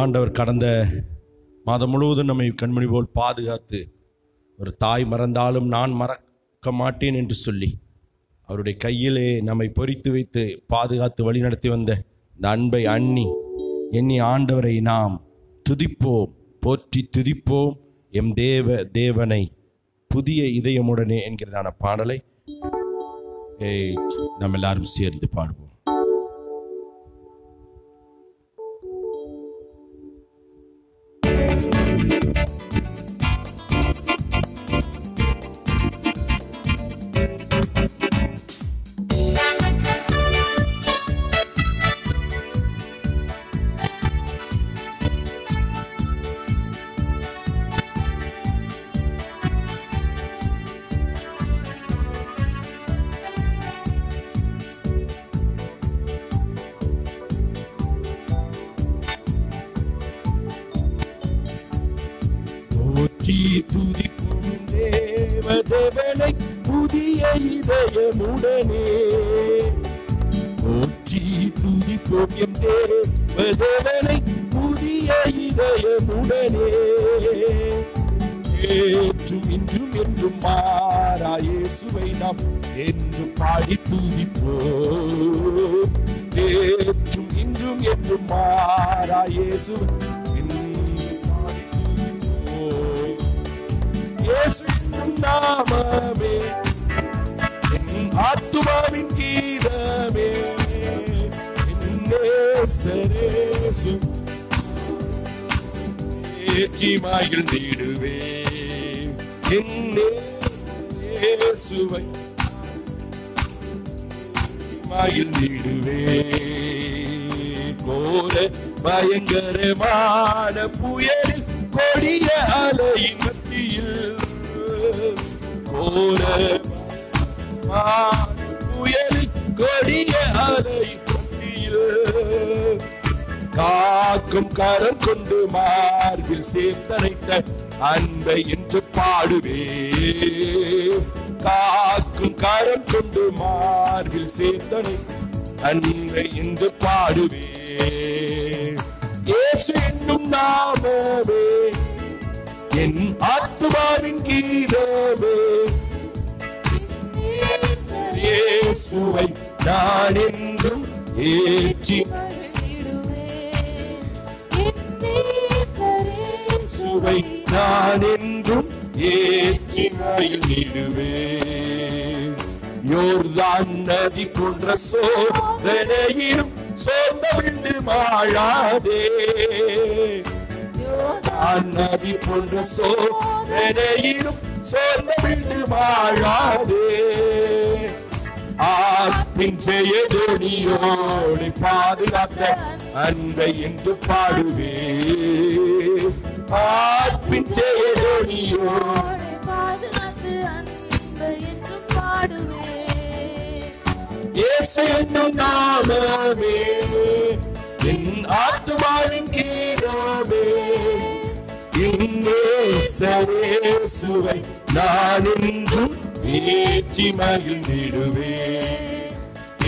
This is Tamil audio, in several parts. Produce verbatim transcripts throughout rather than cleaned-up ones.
ஆண்டவர் கடந்த மாதம் முழுவதும் நம்மை கண்மணி போல் பாதுகாத்து, ஒரு தாய் மறந்தாலும் நான் மறக்க மாட்டேன் என்று சொல்லி அவருடைய கையிலே நம்மை பொறித்து வைத்து பாதுகாத்து வழிநடத்தி வந்த இந்த அன்பை அண்ணி எண்ணி ஆண்டவரை நாம் துதிப்போம், போற்றி துதிப்போம் எம் தேவ தேவனை புதிய இதயமுடனே என்கிறதான பாடலை நாம் எல்லாரும் சேர்ந்து பாடுவோம். உடனே போற்றி துதிப்போம் எம் தேவ தேவனை புதிய இதயமுடனே. ஏற்றும் இன்றும் என்றும் மாறா இயேசுவை நாம் என்று பாடி துதிப்போம். ஏற்றும் இன்றும் என்றும் மாறா இயேசு நாமமே ஆத்துமாவின் கீதமே சரேசுமாயில் நீடுவே என்னேசுவை மாயில் நீடுவே. கோர பயங்கரமான புயல் கொடிய அலையின் மத்தியில் கோர புயல் கொடிய அலை கொடியில் காக்கும் கரம் கொண்டு மார்பில் சேர்த்தரைத்த அன்பை என்று பாடுவே. காக்கும் கரம் கொண்டு மார்பில் சேர்த்தனை அன்பை என்று பாடுவே. இயேசு என்னும் நாமமே என் ஆத்துமாவின் கீதமே இயேசுவை நான் என்றும் ஏற்றி இயேசுவை நான் என்றும் ஏற்றி மயில் நிடுவேன். யோர்தான் நதி போன்ற சோதனையிலும் சோர்ந்த விண்டு மாழாதே. யோர்தான் நதி போன்ற சோதனையிலும் சோர்ந்த விண்டு மாழாதே. ஆற்றின் ஜெயதொனியோடு பாதுகாத்த அன்பை என்று பாடுவே. ஆற்றின் ஜெயதொனியோடு பாதுகாத்த அன்பை என்று பாடுவே. இயேசு என்னும் நாமமே என் ஆத்துமாவின் கீதமே இயேசுவை நான் என்றும் ஏற்றி மகிழ் நிடுவே.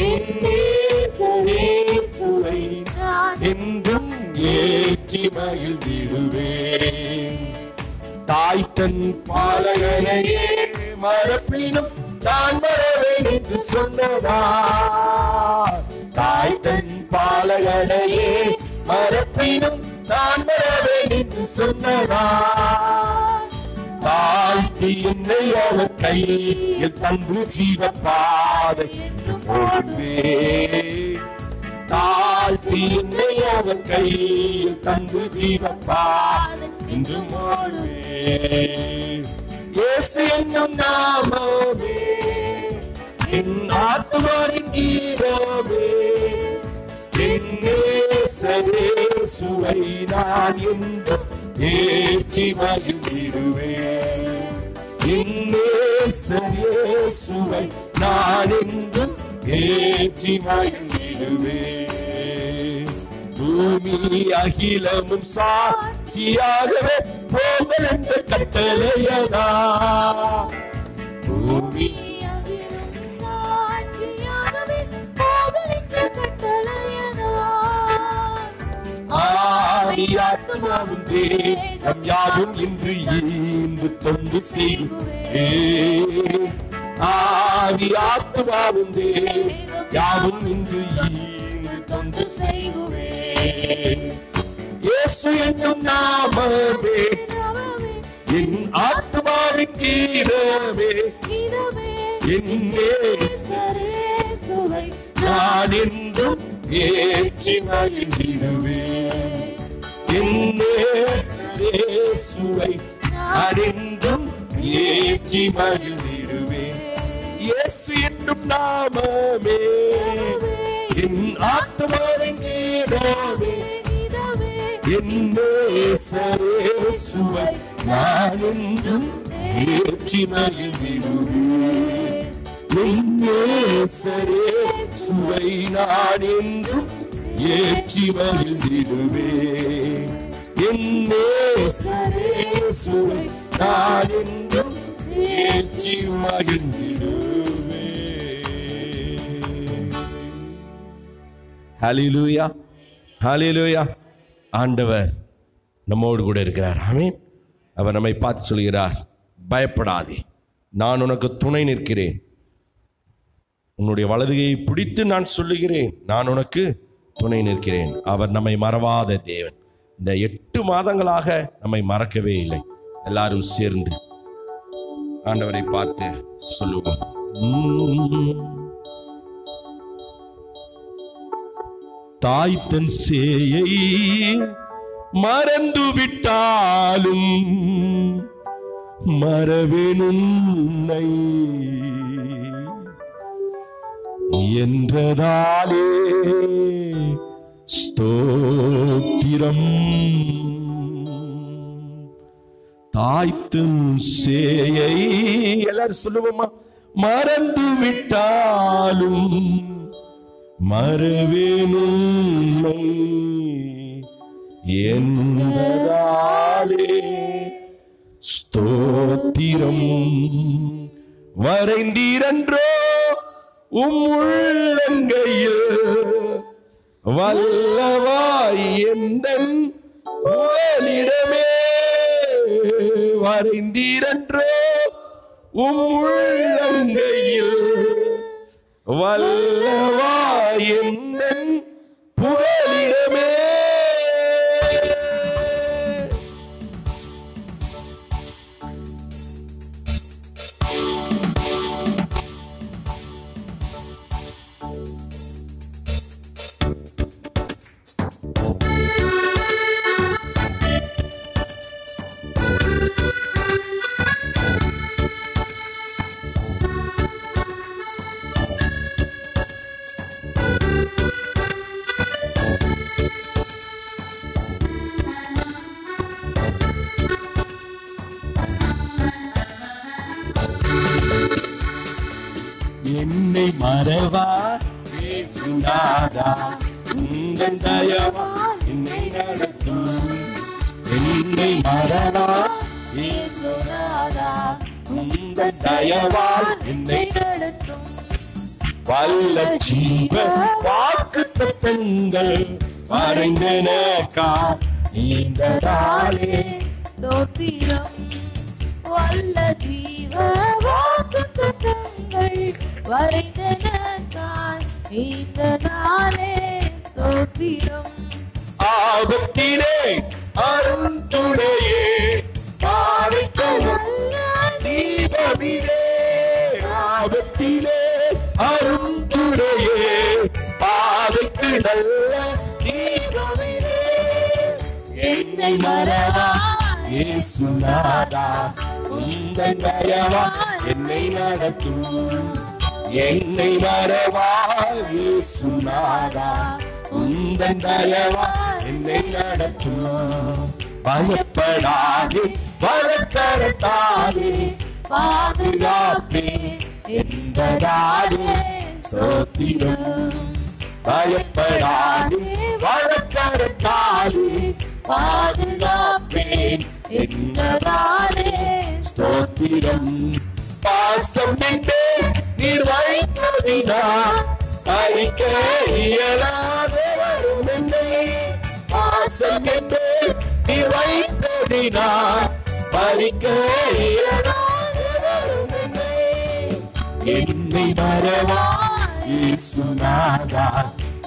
இயேசுவை என்றும் ஏற்றி மகிழ் நிடுவே. தாய் தன் பாலகனையே மறப்பினும் தான் மறவேன் என்று சொன்னதா. தாய் தன் பாலகனையே மறப்பினும் தான் மறவேன் என்று சொன்னதா. தாழ்த்தி என்னை அவர் கையில் தந்து ஜீவ பாதை போடுவே. தாழ்த்தி என்னை அவர் கையில் தந்து ஜீவ பாதை என்று போடுவே. இயேசு என்னும் நாமமே என் ஆத்துமாவின் கீதமே இயேசுவை நான் என்றும் ஏற்றி மகிழ் நிடுவேன். இயேசுவை நான் என்றும் ஏற்றி மகிழ் நிடுவேன். பூமி அகிலமும் சாட்சியாகவே போங்கள் என்ற கட்டளையதா. பூமி நம் யாவும் இன்று ஈந்து தொண்டு செய்தே. ஆதி ஆத்மாவும் தேவன் யாவும் இன்று ஈந்து தொண்டு செய்துவே. இயேசு என்னும் நாமமே என் ஆத்மாவின் கீரவே, என்னே நான் என்றும் ஏற்றி மகிழ்ந்திடுவே. என்னே இயேசுவை நான் என்றும் ஏற்றி மகிழ்ந்திடுவே. இயேசு என்னும் நாமமே என் ஆத்மாவின் கீரவே, என்னே இயேசுவை நான் என்றும் ஏற்றி மகிழ்ந்திடுவே. சரே சுவை நான் என்றும் ஏற்றி மகிழ்ந்திடுவே. என்னே சரே சுவை நான் என்றும் ஏற்றி மகிழ்ந்திடுவே. ஹல்லேலூயா, ஹல்லேலூயா. ஆண்டவர் நம்மோடு கூட இருக்கிறார். ஆமென். அவர் நம்மை பார்த்து சொல்கிறார், பயப்படாதே, நான் உனக்கு துணை நிற்கிறேன். உன்னுடைய வலதுகையை பிடித்து நான் சொல்லுகிறேன், நான் உனக்கு துணை நிற்கிறேன். அவர் நம்மை மறவாத தேவன். இந்த எட்டு மாதங்களாக நம்மை மறக்கவே இல்லை. எல்லாரும் சேர்ந்து ஆண்டவரை பார்த்து சொல்லுவோம். தாய் தன் சேயை மறந்து விட்டாலும் மறவேனும் என்றதாலே ஸ்தோத்திரம். தாய்த்தும் சேயை எல்லாரும் சொல்லுவோமா, மறந்து விட்டாலும் மறவேனும்மை என்றதாலே ஸ்தோத்திரம். வரைந்தீரன்றோ உம் உள்ளங்கையில் வல்லவாய் எந்தன் புகலிடமே, வரைந்தீரன்றோ உம் உள்ளங்கையில் வல்லவாய் எந்தன் புகலிடமே. என்னை மறவா உந்தன் தயவா என்னை நடத்தும், என்னை மறவா உந்தன் தயவா என்னை நடத்தும். வல்ல ஜீவ வாக்கு தத்தங்கள் வரைந்தனக்கா நீந்ததாலே தோத்திரம். வல்ல ஜீவ வாக்கு தத்தங்கள் வரைந்தனக்காய் நீந்ததாலே தோத்திரம். ஆபத்திலே அருந்துணையே தீபமிலே, ஆபத்திலே அருந்துணையே பாதைக்கு நல்ல தீபமிலே. என்னை மறவா இயேசுநாதா உந்தன் தயவா என்னை நடத்தும், என்னை மறவா இயேசுநாதா உந்தன் தயவா என்னை நடத்தும். பயப்படாதே பலக்கரத்தாலே பாதுகாப்பே என்பதாலே ஸ்தோத்திரம். பயப்படாதே பலக்கரத்தாலே பாதுகாப்பே என்பதாலே ஸ்தோத்திரம். பாசம் நின்றே நீர் வைத்ததினா அறிக்க இயலாதே வருமென்னை, பாசம் நின்றே இறைத்ததினால் பறிக்க என்னை மறவா இயேசுநாதா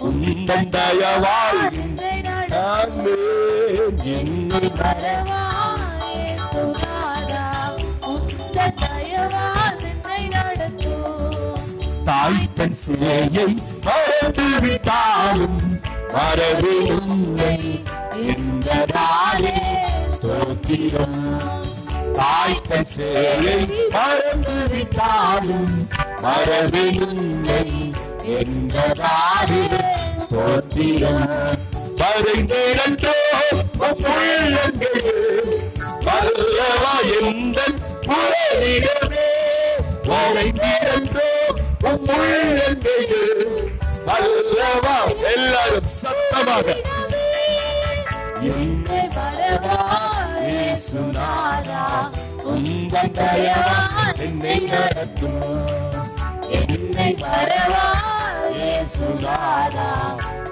உந்தன் தயவால் என்னை மறவா இயேசுநாதா உந்தன் தயவால் என்னை நடத்து. தாய் தன் சிலையை மறந்து விட்டாலும் வரவில்லை என்றதாலே ஸ்தோத்திரம். தாய் தன் சிலையை மறந்து விட்டாலும் வரவில்லை என்றதாலே ஸ்தோத்திரம். வரைந்தேனன்றோ உள்ளங்கையே வல்லவா எந்தன் புகழிடமே. வரைந்தேனன்றோ உள்ளங்கையே அல்லவா எல்லாரும் சத்தமாக என்னை மறவா இயேசுநாதா உந்தன் தயவால் என்னை நடத்தும். என்னை மறவா இயேசுநாதா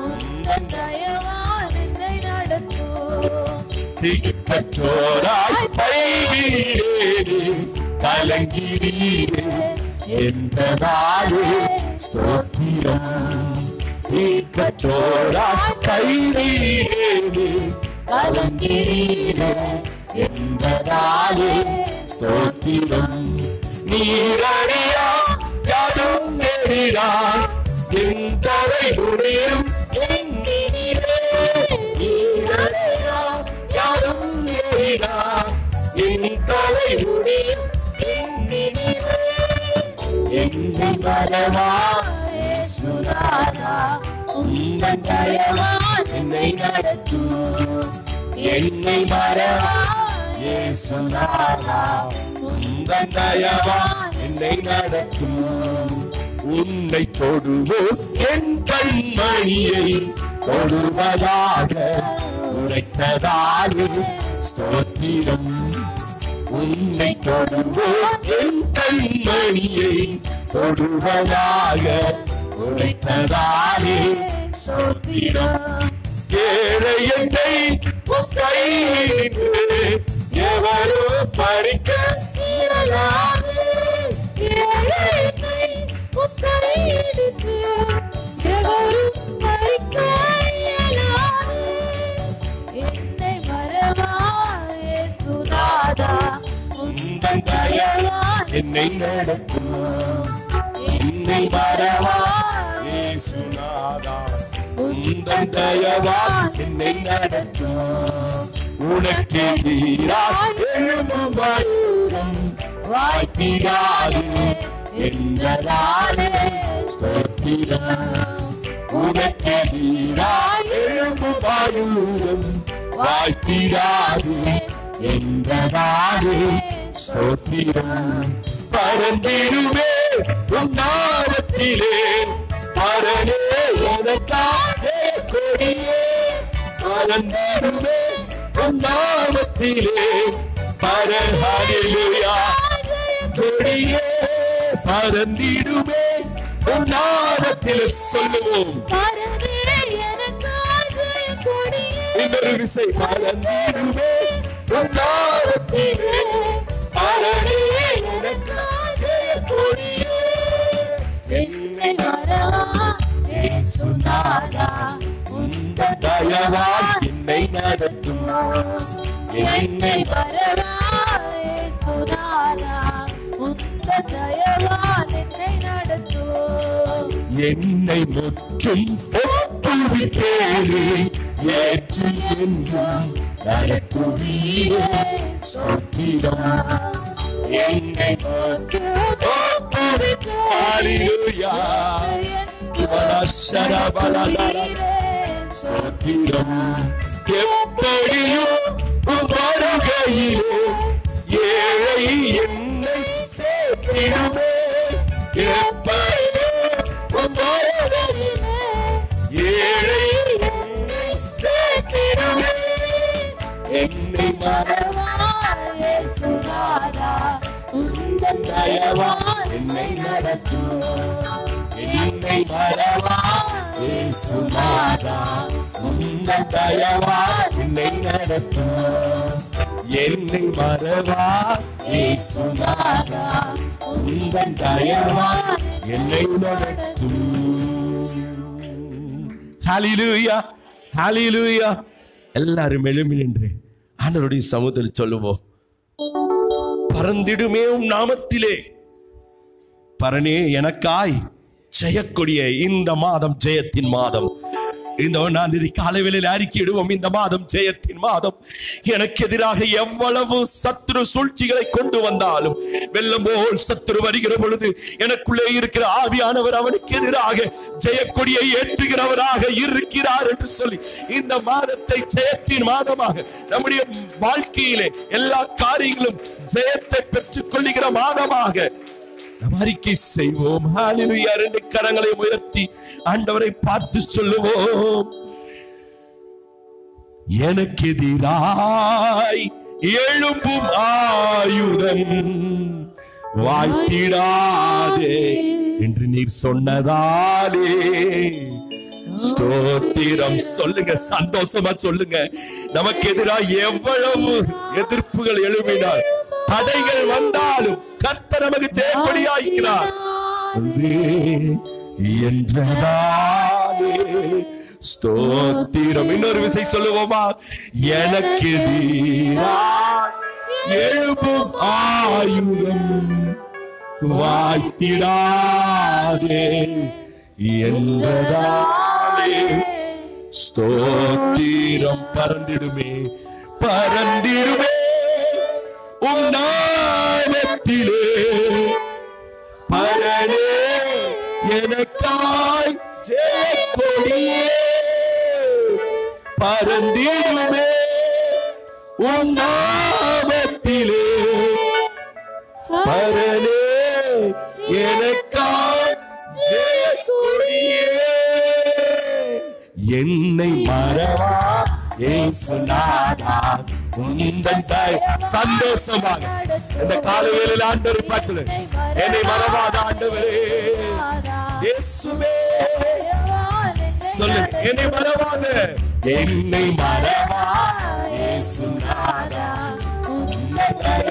உந்தன் தயவால் என்னை நடத்தும். திக்கற்றோராய் பைவீரேனே கலங்கிடீரே என்றதாலே ஸ்தோத்திரம். திக்கற்றோராய் பைவீரேனே கலங்கிடீரே என்றதாலே ஸ்தோத்திரம். நீரறியா யாதும் நேரிடார் எந்தரை உடையும் எண்ணினிலே. நீரறியா யாதும் நேரிடார் எந்தரை உடையும் எண்ணினிலே. என்னை மறவா இயேசுநாதா உந்தன் தயவால் என்னை நடத்து. என்னை மறவா இயேசுநாதா உந்தன் தயவால் என்னை நடத்தும். உன்னை தொடுவோம் என் கண்மணியை தொடுவதாக உரைத்ததாலே ஸ்தோத்திரம். உன்னை தொடுவோம் என் கண்மணியை தொடுவதாக உரைத்ததாலே ஸ்தோத்திரம். ஏழை என்னை கையிலே எவரோ பறிக்க என்னை மறவா இயேசுநாதா உந்தன் தயவால் என்னை நடத்தும். என்னை மறவா இயேசுநாதா உந்தன் தயவால் என்னை நடத்தும். உனக்கு நீராய் எழும்பும் மயூரம் வாய்த்திடாது என்றதாலே ஸ்தோத்திரம். உனக்கு நீராய் எழும்பும் மயூரம் வாய்த்திடாது என்றதாலே ஸ்தோத்திரம். பறந்திடுமே உன்னாமத்திலே பரனே எனக்காக கொடியே. பறந்திடுமே உன்னாமத்திலே பரஹாலிலுயா கொடியே. பறந்திடுமே உன்னாமத்திலே சொல்லுவோம் இன்னொரு விசை. பறந்திடுமே உன்னாமத்திலே பரனே எனக்காக கொடியே. என்னை மறவா இயேசுநாதா உந்தன் தயவால் என்னை நடத்தும். என்னை மறவா இயேசுநாதா உந்தன் தயவால் என்னை நடத்தும். என்னை முற்றும் ஒப்புவிக்கேலே ஏற்று என்றும் நடத்துவீரே ஸ்தோத்திரம். என்னை எப்படியும் வருகையிலே ஏழை என்னை சேர்த்திடுமே. எப்படியும் வருகையிலே ஏழை என்னை சேர்த்திடுமே. என்னை மறவா இயேசுநாதா உந்தன் தயவால் என்னை நடத்தும். என்னை மறவா இயேசுநாதா உங்கள் தயவா என்னை நடத்தும், என்னை மறவா இயேசுநாதா, உங்கள் தயவா என்னை நடத்தும். ஹல்லேலூயா, ஹல்லேலூயா. எல்லாரும் எழும்பி நின்று ஆண்டவருடைய சமூகத்தில் சொல்லுவோம், பறந்திடுமே உம் நாமத்திலே, பரனே எனக்காய் ஜெயக்கூடிய இந்த மாதம் ஜெயத்தின் மாதம். இந்த ஒன்றாம் தேதி காலைவேளையில் அறிக்கையிடுவோம், இந்த மாதம் ஜெயத்தின் மாதம். எனக்கு எதிராக எவ்வளவு சத்துரு சூழ்ச்சிகளை கொண்டு வந்தாலும், வெள்ளம் போல் சத்துரு வருகிற பொழுது எனக்குள்ளே இருக்கிற ஆவியானவர் அவனுக்கு எதிராக ஜெயக்கொடியை ஏற்றுகிறவராக இருக்கிறார் என்று சொல்லி இந்த மாதத்தை ஜெயத்தின் மாதமாக, நம்முடைய வாழ்க்கையிலே எல்லா காரியங்களும் ஜெயத்தை பெற்றுக் கொள்ளுகிற மாதமாக நாம் அறிக்கை செய்வோம். ஹல்லேலூயா. இரண்டு கரங்களை உயர்த்தி ஆண்டவரை பார்த்து சொல்லுவோம், எனக்கு எதிராய் எழும்பும் ஆயுதம் வாய்த்திடாதே என்று நீர் சொன்னதாலே ஸ்தோத்திரம். சொல்லுங்க, சந்தோஷமா சொல்லுங்க. நமக்கு எதிராக எவ்வளவு எதிர்ப்புகள் எழுப்பினால், தடைகள் வந்தாலும் கர்த்தர் நமக்கு ஜெயக்கொடியாய்க்கிறார் என்றதாலே ஸ்தோத்திரம். இன்னொரு விசை சொல்லுவோமா, எனக்கு எதிராய் எழும்பும் ஆயுதம் வாய்த்திடாதே என்றதாலே ஸ்தோத்திரம். பறந்திடுமே பறந்திடுமே உம் நாமத்திலே, பரனே எனக்காய் ஜெயக்கொடியே பரந்திடுமே உம் நாமத்திலே, பரனே எனக்காய் ஜெயக்கொடியே, என்னை மறவா இயேசுநாதா உந்தன் தாய். சந்தோஷமாக இந்த காலைவேளையில் ஆண்டவரை பார்த்து, என்னை மறவாத ஆண்டவரே இயேசுவே சொல்லுங்க, என்னை மறவாத, என்னை மறவா இயேசுநாதா உந்தன் தாய்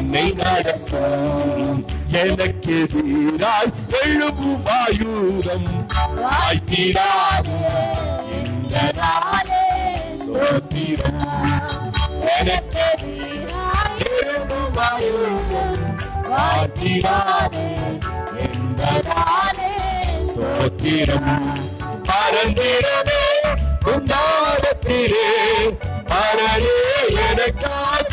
என்னை நடத்தும், எனக்கு எதிராய் எழும்பும் ஆயுதம் வாய்த்திடாதே என்றதாலே ஸ்தோத்திரம். பரந்திடமே உண்டாரத்திலே, பரனே எனக்காய்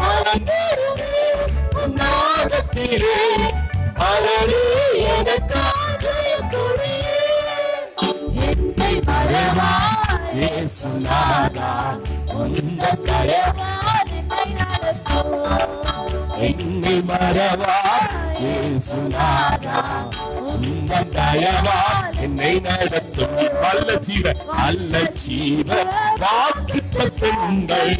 பரந்திடமே உண்டாரத்திலே, பரனே எனக்காய் இயேசுநாதா உந்தன் தயவா என்னை மறவா இயேசுநாதா உந்தன் தயவா என்னை நடத்தும். நல்ல ஜீவ நல்ல ஜீவ வாக்குத்தத்தங்கள்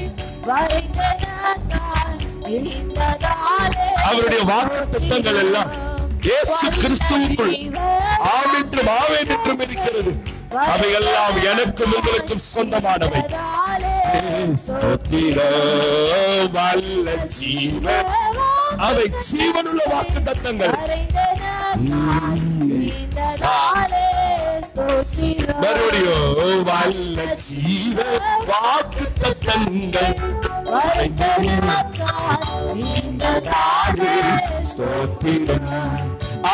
அவருடைய வாக்குத்தத்தங்கள் எல்லாம் இயேசு கிறிஸ்துவுக்குள் ஆமென்றும் ஆமென்றும் இருக்கிறது. அவையெல்லாம் எனக்கும் உங்களுக்கும் சொந்தமானவை. வல்ல ஜீவ அவை ஜீவனுள்ள வாக்கு தத்தங்கள். மறுபடியும் வல்ல ஜீவ வாக்கு தத்தங்கள்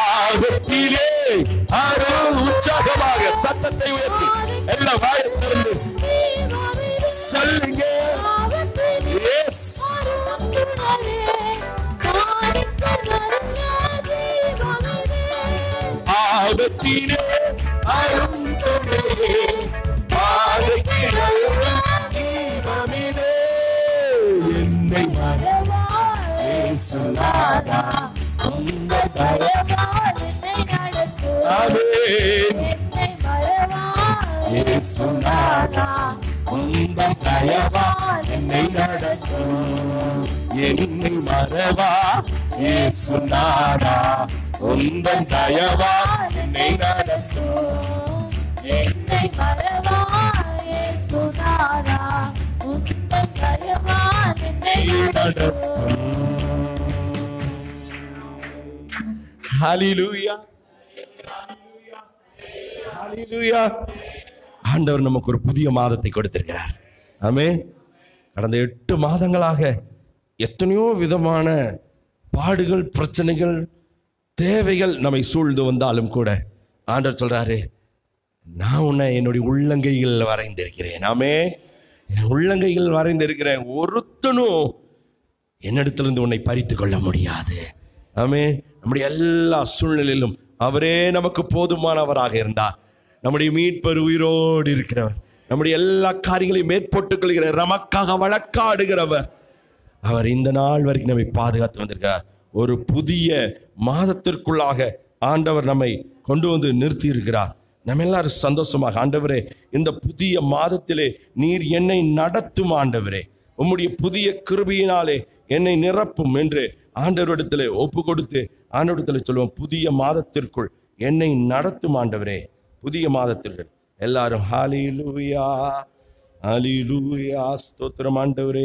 ஆபத்திலே உற்சாகமாக சத்தத்தை உயர்த்தி எல்லாம் வாய்த்திருந்து சொல்லுங்க, ஆபத்திலே அரும் தொழிலே தீபமிதே, என்னை மறவா இயேசுநாதா உந்தன் தயவா உந்தன் தயவா என்னை நடத்தும், என்னை மறவா இயேசுநாதா உந்தன் தயவா என்னை நடத்தும், ஹalleluya ஹalleluya ஆண்டவர் நமக்கு ஒரு புதிய மாதத்தை கொடுத்திருக்கிறார். ஆமென். கடந்த எட்டு மாதங்களாக எத்தனையோ விதமான பாடுகள், பிரச்சனைகள், தேவைகள் நம்மை சூழ்ந்து வந்தாலும் கூட ஆண்டவர் சொல்றாரு, நான் உன்னை என்னுடைய உள்ளங்கைகள் வரைந்திருக்கிறேன். ஆமென். என் உள்ளங்கைகள் வரைந்திருக்கிறேன், ஒருத்தனும் என்னிடத்திலிருந்து உன்னை பறித்து கொள்ள முடியாது. ஆமென். நம்முடைய எல்லா சூழ்நிலையிலும் அவரே நமக்கு போதுமானவராக இருந்தார். நம்முடைய மீட்பர் உயிரோடு இருக்கிறவர், நம்முடைய எல்லா காரியங்களையும் மேற்போட்டுக் கொள்கிறவர், நமக்காக வழக்காடுகிறவர். அவர் இந்த நாள் வரைக்கும் நம்மை பாதுகாத்து வந்திருக்கிறார். ஒரு புதிய மாதத்திற்குள்ளாக ஆண்டவர் நம்மை கொண்டு வந்து நிறுத்தி இருக்கிறார். நம்ம எல்லாரும் சந்தோஷமாக, ஆண்டவரே இந்த புதிய மாதத்திலே நீர் என்னை நடத்தும், ஆண்டவரே உம்முடைய புதிய கிருபையினாலே என்னை நிரப்பும் என்று ஆண்டவரிடத்திலே ஒப்பு கொடுத்து ஆண்டவரிடத்தில் சொல்லுவோம், புதிய மாதத்திற்குள் என்னை நடத்தும் ஆண்டவரே, புதிய மாதத்திற்குள். எல்லாரும் ஹalleluya ஹalleluya ஸ்தோத்திரம் ஆண்டவரே,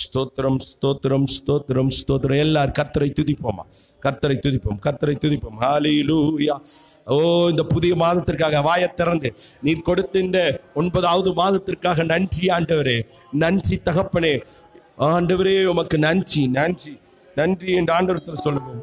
ஸ்தோத்திரம் ஸ்தோத்திரம் ஸ்தோத்திரம் ஸ்தோத்திரம். எல்லாரும் கர்த்தரை துதிப்போமா, கர்த்தரை துதிப்போம், கர்த்தரை துதிப்போம். ஹalleluya. ஓ, இந்த புதிய மாதத்திற்காக வாயை திறந்து நீர் கொடுத்த இந்த ஒன்பதாவது மாதத்திற்காக நன்றி ஆண்டவரே, நன்றி தகப்பனே. ஆண்டவரே உமக்கு நன்றி, நன்றி, நன்றி என்று ஆண்டவரத்தில் சொல்லுவோம்.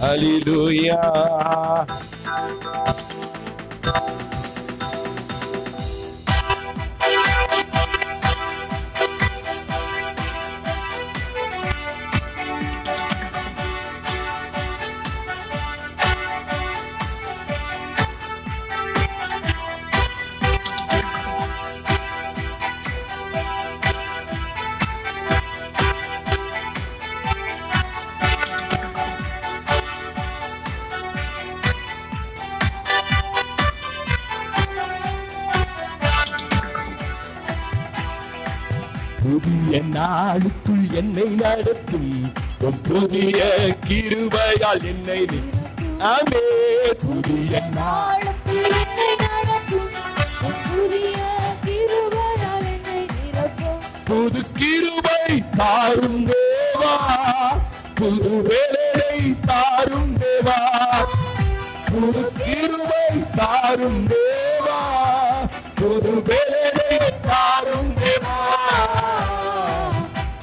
Hallelujah, நாளுக்குள் என்னை நடத்தும் புதிய கிருபையால் என்னை ஆமே, புதிய நாளுக்குள் என்னை நடத்தும் புதிய கிருபையால் என்னை நிரப்பும், புது கிருபை தாரும் தேவா, புது வேலை தாரும் தேவா, புது கிருபை தாரும் தேவா, புது வேலை தாரும் தேவா.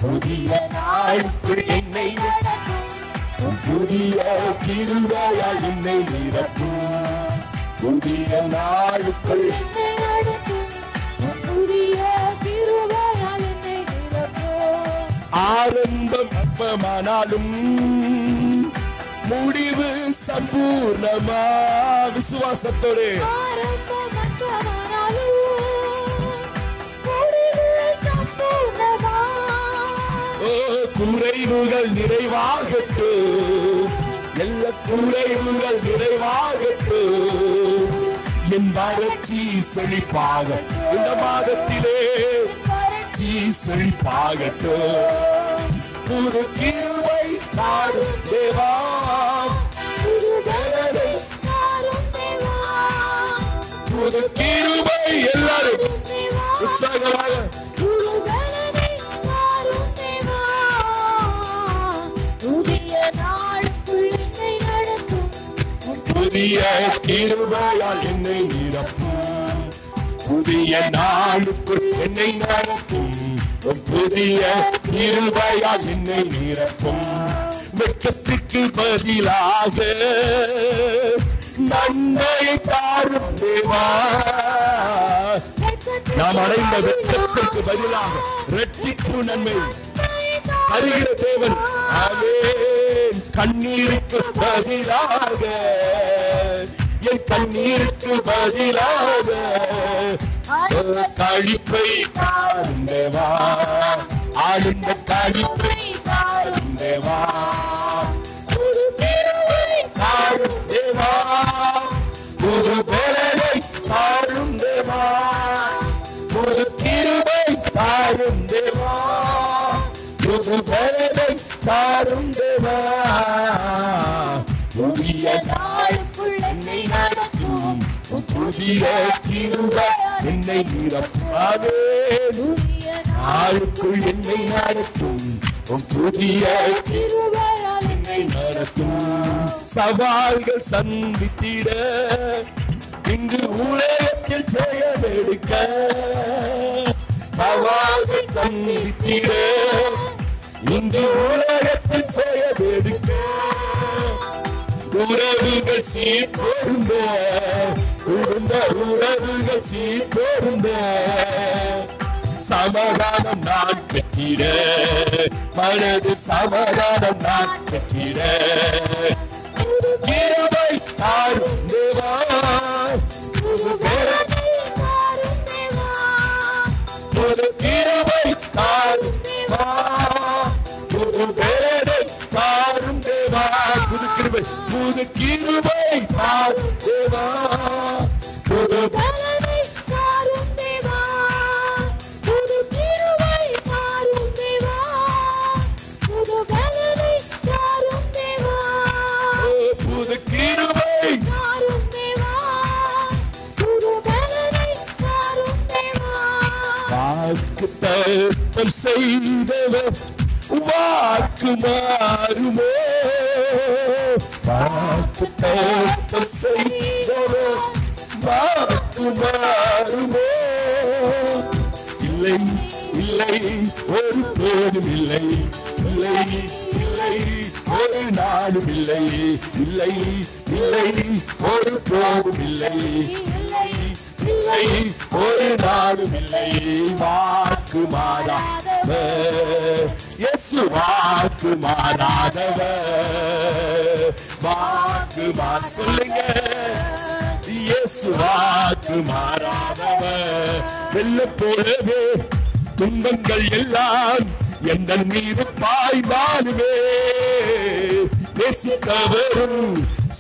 புதிய நாளுக்குள் என்னை நடத்தும் புதிய கிருபையால் என்னை நிரப்பும், புதிய நாளுக்குள் என்னை நடத்தும் புதிய கிருபையால் என்னை நிரப்பும். ஆரம்பம் அப்பமானாலும் முடிவு சம்பூர்ணமா, விசுவாசத்தோடு குறைவுகள் நிறைவாகட்டு, எல்லா குறைவுகள் நிறைவாகட்டு, என் வறட்சி செழிப்பாக இந்த மாதத்திலே செழிப்பாகட்டு, புது கிருபை தாரும் தேவா, புது கிருபை. எல்லாரும் உற்சாகமாக புதிய கிருபையால் என்னை நிரப்பும், புதிய நாளுக்குள் என்னை நடத்தும், புதிய கிருபையால் என்னை நிரப்பும். வெட்கத்திற்கு பதிலாக நன்மை தாரும் தேவா, நாம் அடைந்த வெட்கத்திற்கு பதிலாக இரட்டிப்பு நன்மை அறிகிற தேவன். ஆமென். கண்ணீருக்கு பதிலாக என் கண்ணீருக்கு பதிலாக கழிப்பை தாருந்தேவா, ஆளுந்த கழிப்பை தாருந்தேவா, புது பலனை தாரும் தேவா, புது கிருபை தாரும் தேவா, புது பலனை தாரும் தேவா, புதிய நாளுக்குள் என்னை நடத்தும் புதிய கிருபை என்னை நிரப்பாதே, புதிய நாளுக்குள் என்னை நடத்தும் புதிய கிருபை என்னை நடத்தும். சவால்கள் சந்தித்திட இங்கு உலகத்தில் ஜெயம் எடுக்க, சவால்கள் சந்தித்திட இங்கு உலகத்தில் ஜெயம் எடுக்க, உறவுகள் சீர்பெருந்த உருந்த உறவுகள் சீர்பெருந்த சமாதானம் நான் பெற்றிட, மனது சமாதானம் நான் பெற்றிட, புது கிருபை தாரும் தேவா, புது கிருபை தாரும் தேவா, புது பலனை தாரும் தேவா, புது கிருபை புது கிருபை தாரும் தேவா, புது பலனை தாரும் தேவா, புது கிருபை தாரும் தேவா, புது பலனை தாரும் தேவா, புது கிருபை தாரும் தேவா, புது பலனை தாரும் தேவா. வாக்கு தத்தம் செய்தவர் வாக்கு மாறுமோ, வாக்கு தத்தம் செய்தவர் வாக்கு மாறுமோ, இல்லை இல்லை ஒரு போதும் இல்லை, இல்லை இல்லை ஒரு நாளும் இல்லை, இல்லை இல்லை ஒரு போதும் இல்லை, இல்லை இல்லை ஒரு நாளும் இல்லை. வாக்கு மாறாதவர் இயேசு, வாக்கு மாறாதவர், வாக்கு மாறுங்க இயேசு, வாக்கு மாறாதவர். வெள்ள போலவே துன்பங்கள் எல்லாம் எந்த மீது பாய்ந்தாலுமே, நேசித்தவரும்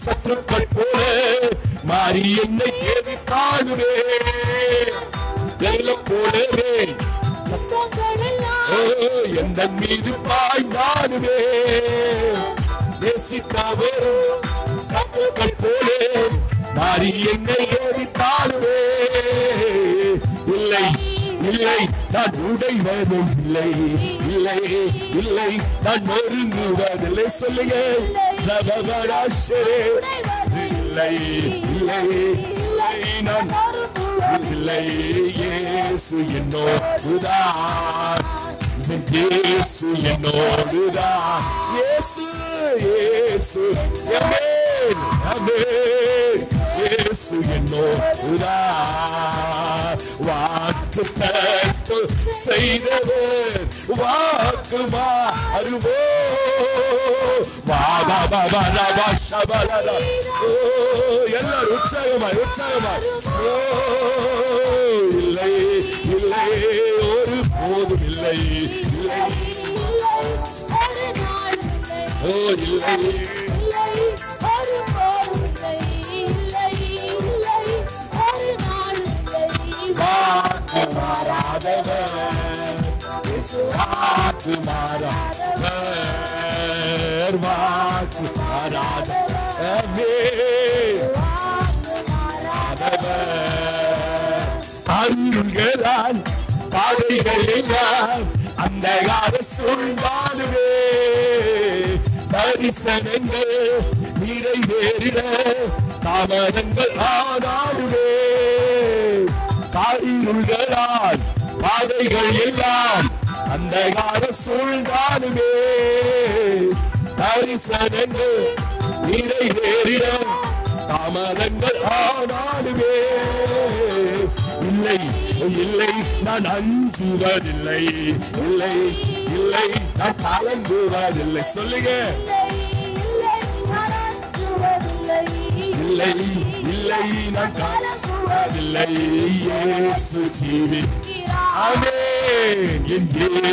சத்துக்கள் போல மாறி என்னை எதிர்த்தாலுமே, வெள்ள போலவே எந்த மீது பாய்ந்தாலுமே, நேசித்தவரும் சத்துக்கள் போல மாறி என்னை எதிர்த்தாலுமே, இல்லை இல்லை நான் உடைவதும் இல்லை, இல்லை இல்லை நான் நொறுங்குவதில்லை. சொல்லுங்க இல்லை இல்லை நான் இல்லை, இயேசு என்னோடுதான், இயேசு என்னோடுதான், இயேசு இயேசு ஆமென் ஆமென், இயேசு என்னோடுதான். வாக்கு தத்தம் செய்தவர் வாக்கு மாறுமோ, எல்லாரும் உற்சாகமாய் உற்சாகமாய், இல்லை இல்லை ஒரு போதும் இல்லை, இல்லை ஓ இல்லை அருள்களால் பாதைகளெல்லாம் அந்தகார சூழ்ந்தாலுமே, தரிசனங்கள் நிறைவேறிட தாமதங்கள் ஆனாலுமே, காரிருள்களால் பாதைகள் எல்லாம் அந்தகார சூழ்ந்தாலுமே, தரிசனங்கள் நிறைவேறிட தாமதங்கள் ஆனாலுமே, இல்லை இல்லை நான் அஞ்சுவதில்லை, இல்லை இல்லை நான் கலங்குவதில்லை. சொல்லுங்க, இல்லை இல்லை நான் கலங்குவதில்லை. இயேசு ஜீவி, ஆமென். இயேசு ஜீவி,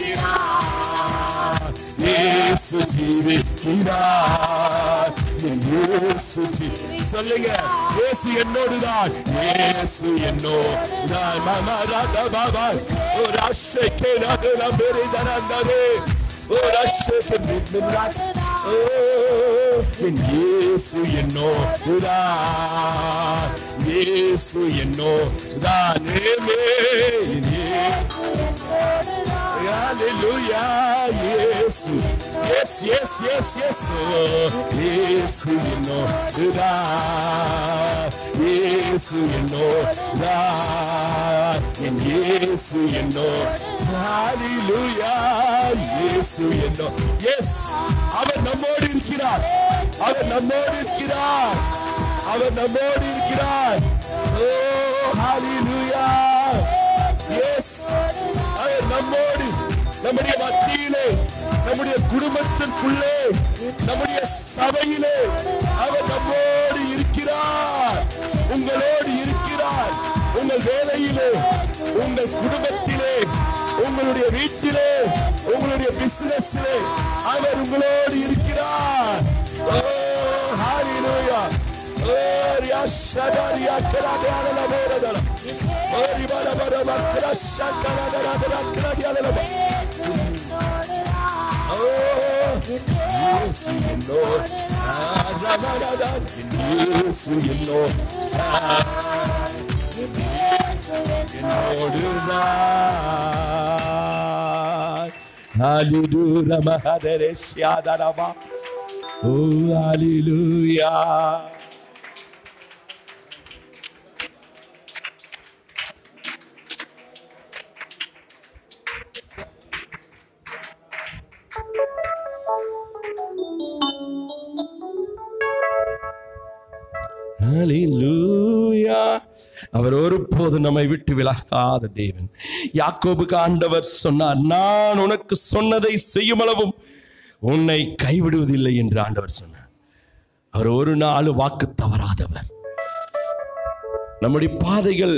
இயேசு ஜீவிக்கிறார். இயேசு ஜீவி, சொல்லுங்க, இயேசு என்னோடுதான், இயேசு என்னோடுதான். மமரத பாபா ஒரு அசைக்கே நடுல பெரிதனந்தரே ஒரு அசைக்கே நின்றார். ஓ, இயேசு என்னோடுதான், இயேசு என்னோடுதான். ஆமென். Hallelujah, yes, yes, yes, yes, yes, oh, yes, you know that, yes, you know that, and yes, you know, hallelujah, yes, you know, yes, our number is Kiran, our number is Kiran, our number is Kiran, oh, hallelujah. Yes, I am Namodi. Namodi Matile. Namodi Kudumatin Pule. Namodi Savaile. I am Namodi Irkira. Ungalod Irkira. Ungal Velaile. Ungal Kudumatile. Ungalod Vitile. Ungalod Businessile. I am Ungalod Irkira. Oh, hallelujah. Oria shadaria kradala la boradala ori bala bala makra shakala dala dala kradala la ba oh yes you know azabada yes you know hallelujah mahaderesia daraba oh hallelujah. அவர் ஒருபோது நம்மை விட்டு விலகாத தேவன். யாக்கோபுக்கு ஆண்டவர் சொன்னார், நான் உனக்கு சொன்னதை செய்யும் அளவும் உன்னை கைவிடுவதில்லை என்று ஆண்டவர் சொன்னார். அவர் ஒரு நாள் வாக்கு தவறாதவர். நம்முடைய பாதைகள்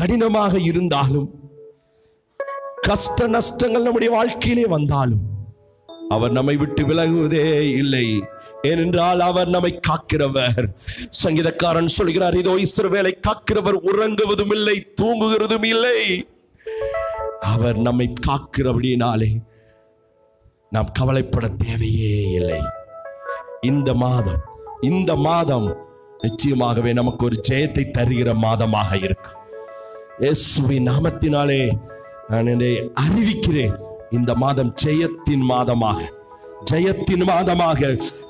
கடினமாக இருந்தாலும், கஷ்ட நஷ்டங்கள் நம்முடைய வாழ்க்கையிலே வந்தாலும் அவர் நம்மை விட்டு விலகுவதே இல்லை. ஏனென்றால் அவர் நம்மை காக்கிறவர். சங்கீதக்காரன் சொல்கிறார், இதோ இஸ்ரவேலை காக்கிறவர் உறங்குவதும் இல்லை தூங்குகிறதும் இல்லை. அவர் நம்மை காக்கிறபடினாலே நாம் கவலைப்பட தேவையே இல்லை. இந்த மாதம் இந்த மாதம் நிச்சயமாகவே நமக்கு ஒரு ஜெயத்தை தருகிற மாதமாக இருக்கும். இயேசுவின் நாமத்தினாலே நான் என்னை அறிவிக்கிறேன், இந்த மாதம் ஜெயத்தின் மாதமாக, ஜெயத்தின் மாதமாக,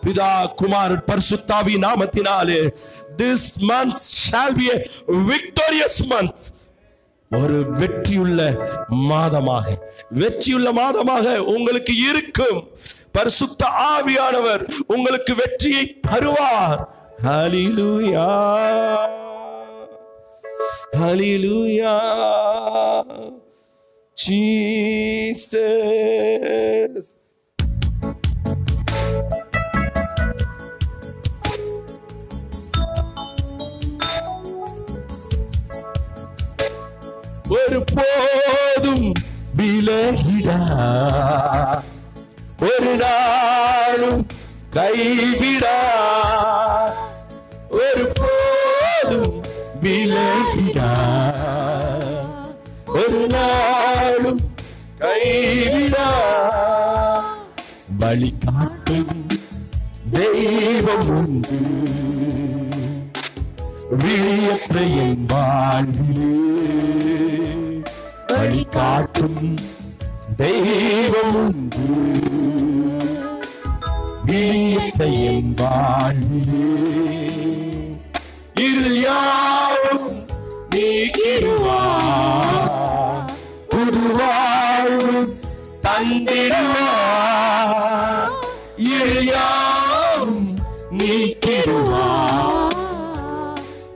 பிதா குமாரர் பரிசுத்தாவின் நாமத்தினாலே this month shall be a victorious month. ஒரு வெற்றியுள்ள மாதமாக, வெற்றியுள்ள மாதமாக உங்களுக்கு இருக்கும். பரிசுத்த ஆவியானவர் உங்களுக்கு வெற்றியை தருவார். ஹalleluya ஹalleluya Jesus. ஒரு போதும் விலகிடா, ஒரு நாளும் கைவிடா, ஒரு போதும் விலகிடா, ஒரு நாளும் கைவிடா. வழிகாட்டும் தெய்வம் உண்டு, விழியற்ற என் வாழ்விலே வழிகாட்டும் தெய்வம் உண்டு, விழியற்ற என் வாழ்விலே இருள் யாவும் நீக்கிடுவார், புது வாழ்வு தந்திடுவார், இருள் யாவும் நீக்கிடுவார்,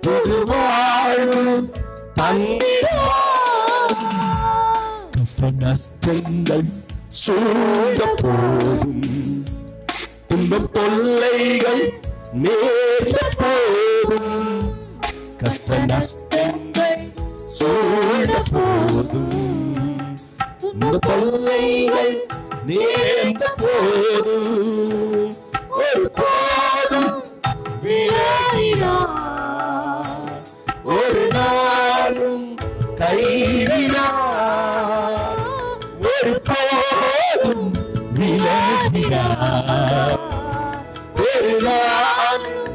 புது வாழ்வு கஷ்ட நஷ்டங்கள் சூழ்ந்த போதும், துன்பம் தொல்லைகள் நேர்ந்த போதும், கஷ்ட நஷ்டங்கள் சூழ்ந்த போதும், துன்பம் தொல்லைகள் நேர்ந்த போதும், ஒரு போதும் விலகினார், ஒரு நாளும் கைவினார், ஒரு போதும் விலகினார், ஒரு நாளும்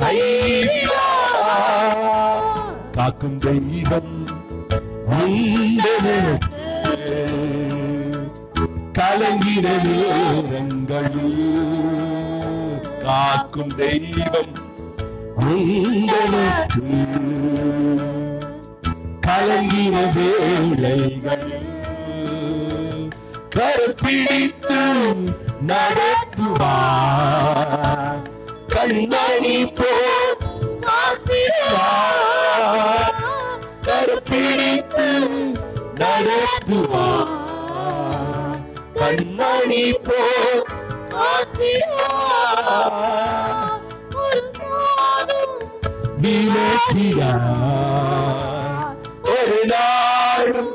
கைவினார். காக்கும் தெய்வம் உண்டது, கலங்கின நேரங்களில் காக்கும் தெய்வம் உங்களுக்கு, கலங்கின வேளைகள் கருப்பிடித்து நடத்துவார், கண்மணி போல் காத்திடுவார், கருப்பிடித்து நடத்துவார், கண்மணி போல் காத்திடுவார், விலகினார், ஒரு நாளும்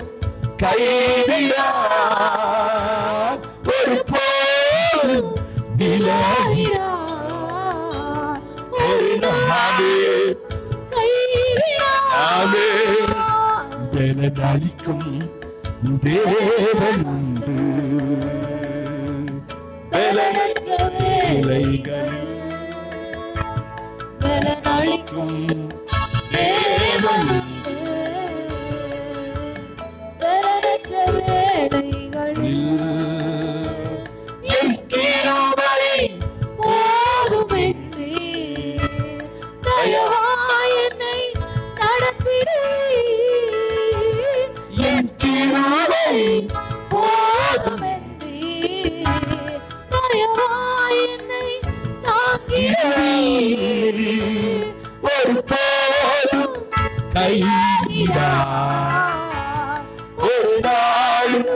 கைவிடார், ஒரு போதும் விலகினார், ஒரு நாளும் கைவிடார். பலனளிக்கும் தேவன் உண்டு, பலனற்ற வேளைகளில் பலனளிக்கும் தேவன் உண்டு, பலனற்ற வேளைகளில் என் கிருபை போதும் என்று தயவாய் என்னை நடத்திடு, என் கிருபை போதும் என்று தயவாய் என்னை தாங்கிடு, ஒரு போதும் கைவிடார், ஒரு நாளும்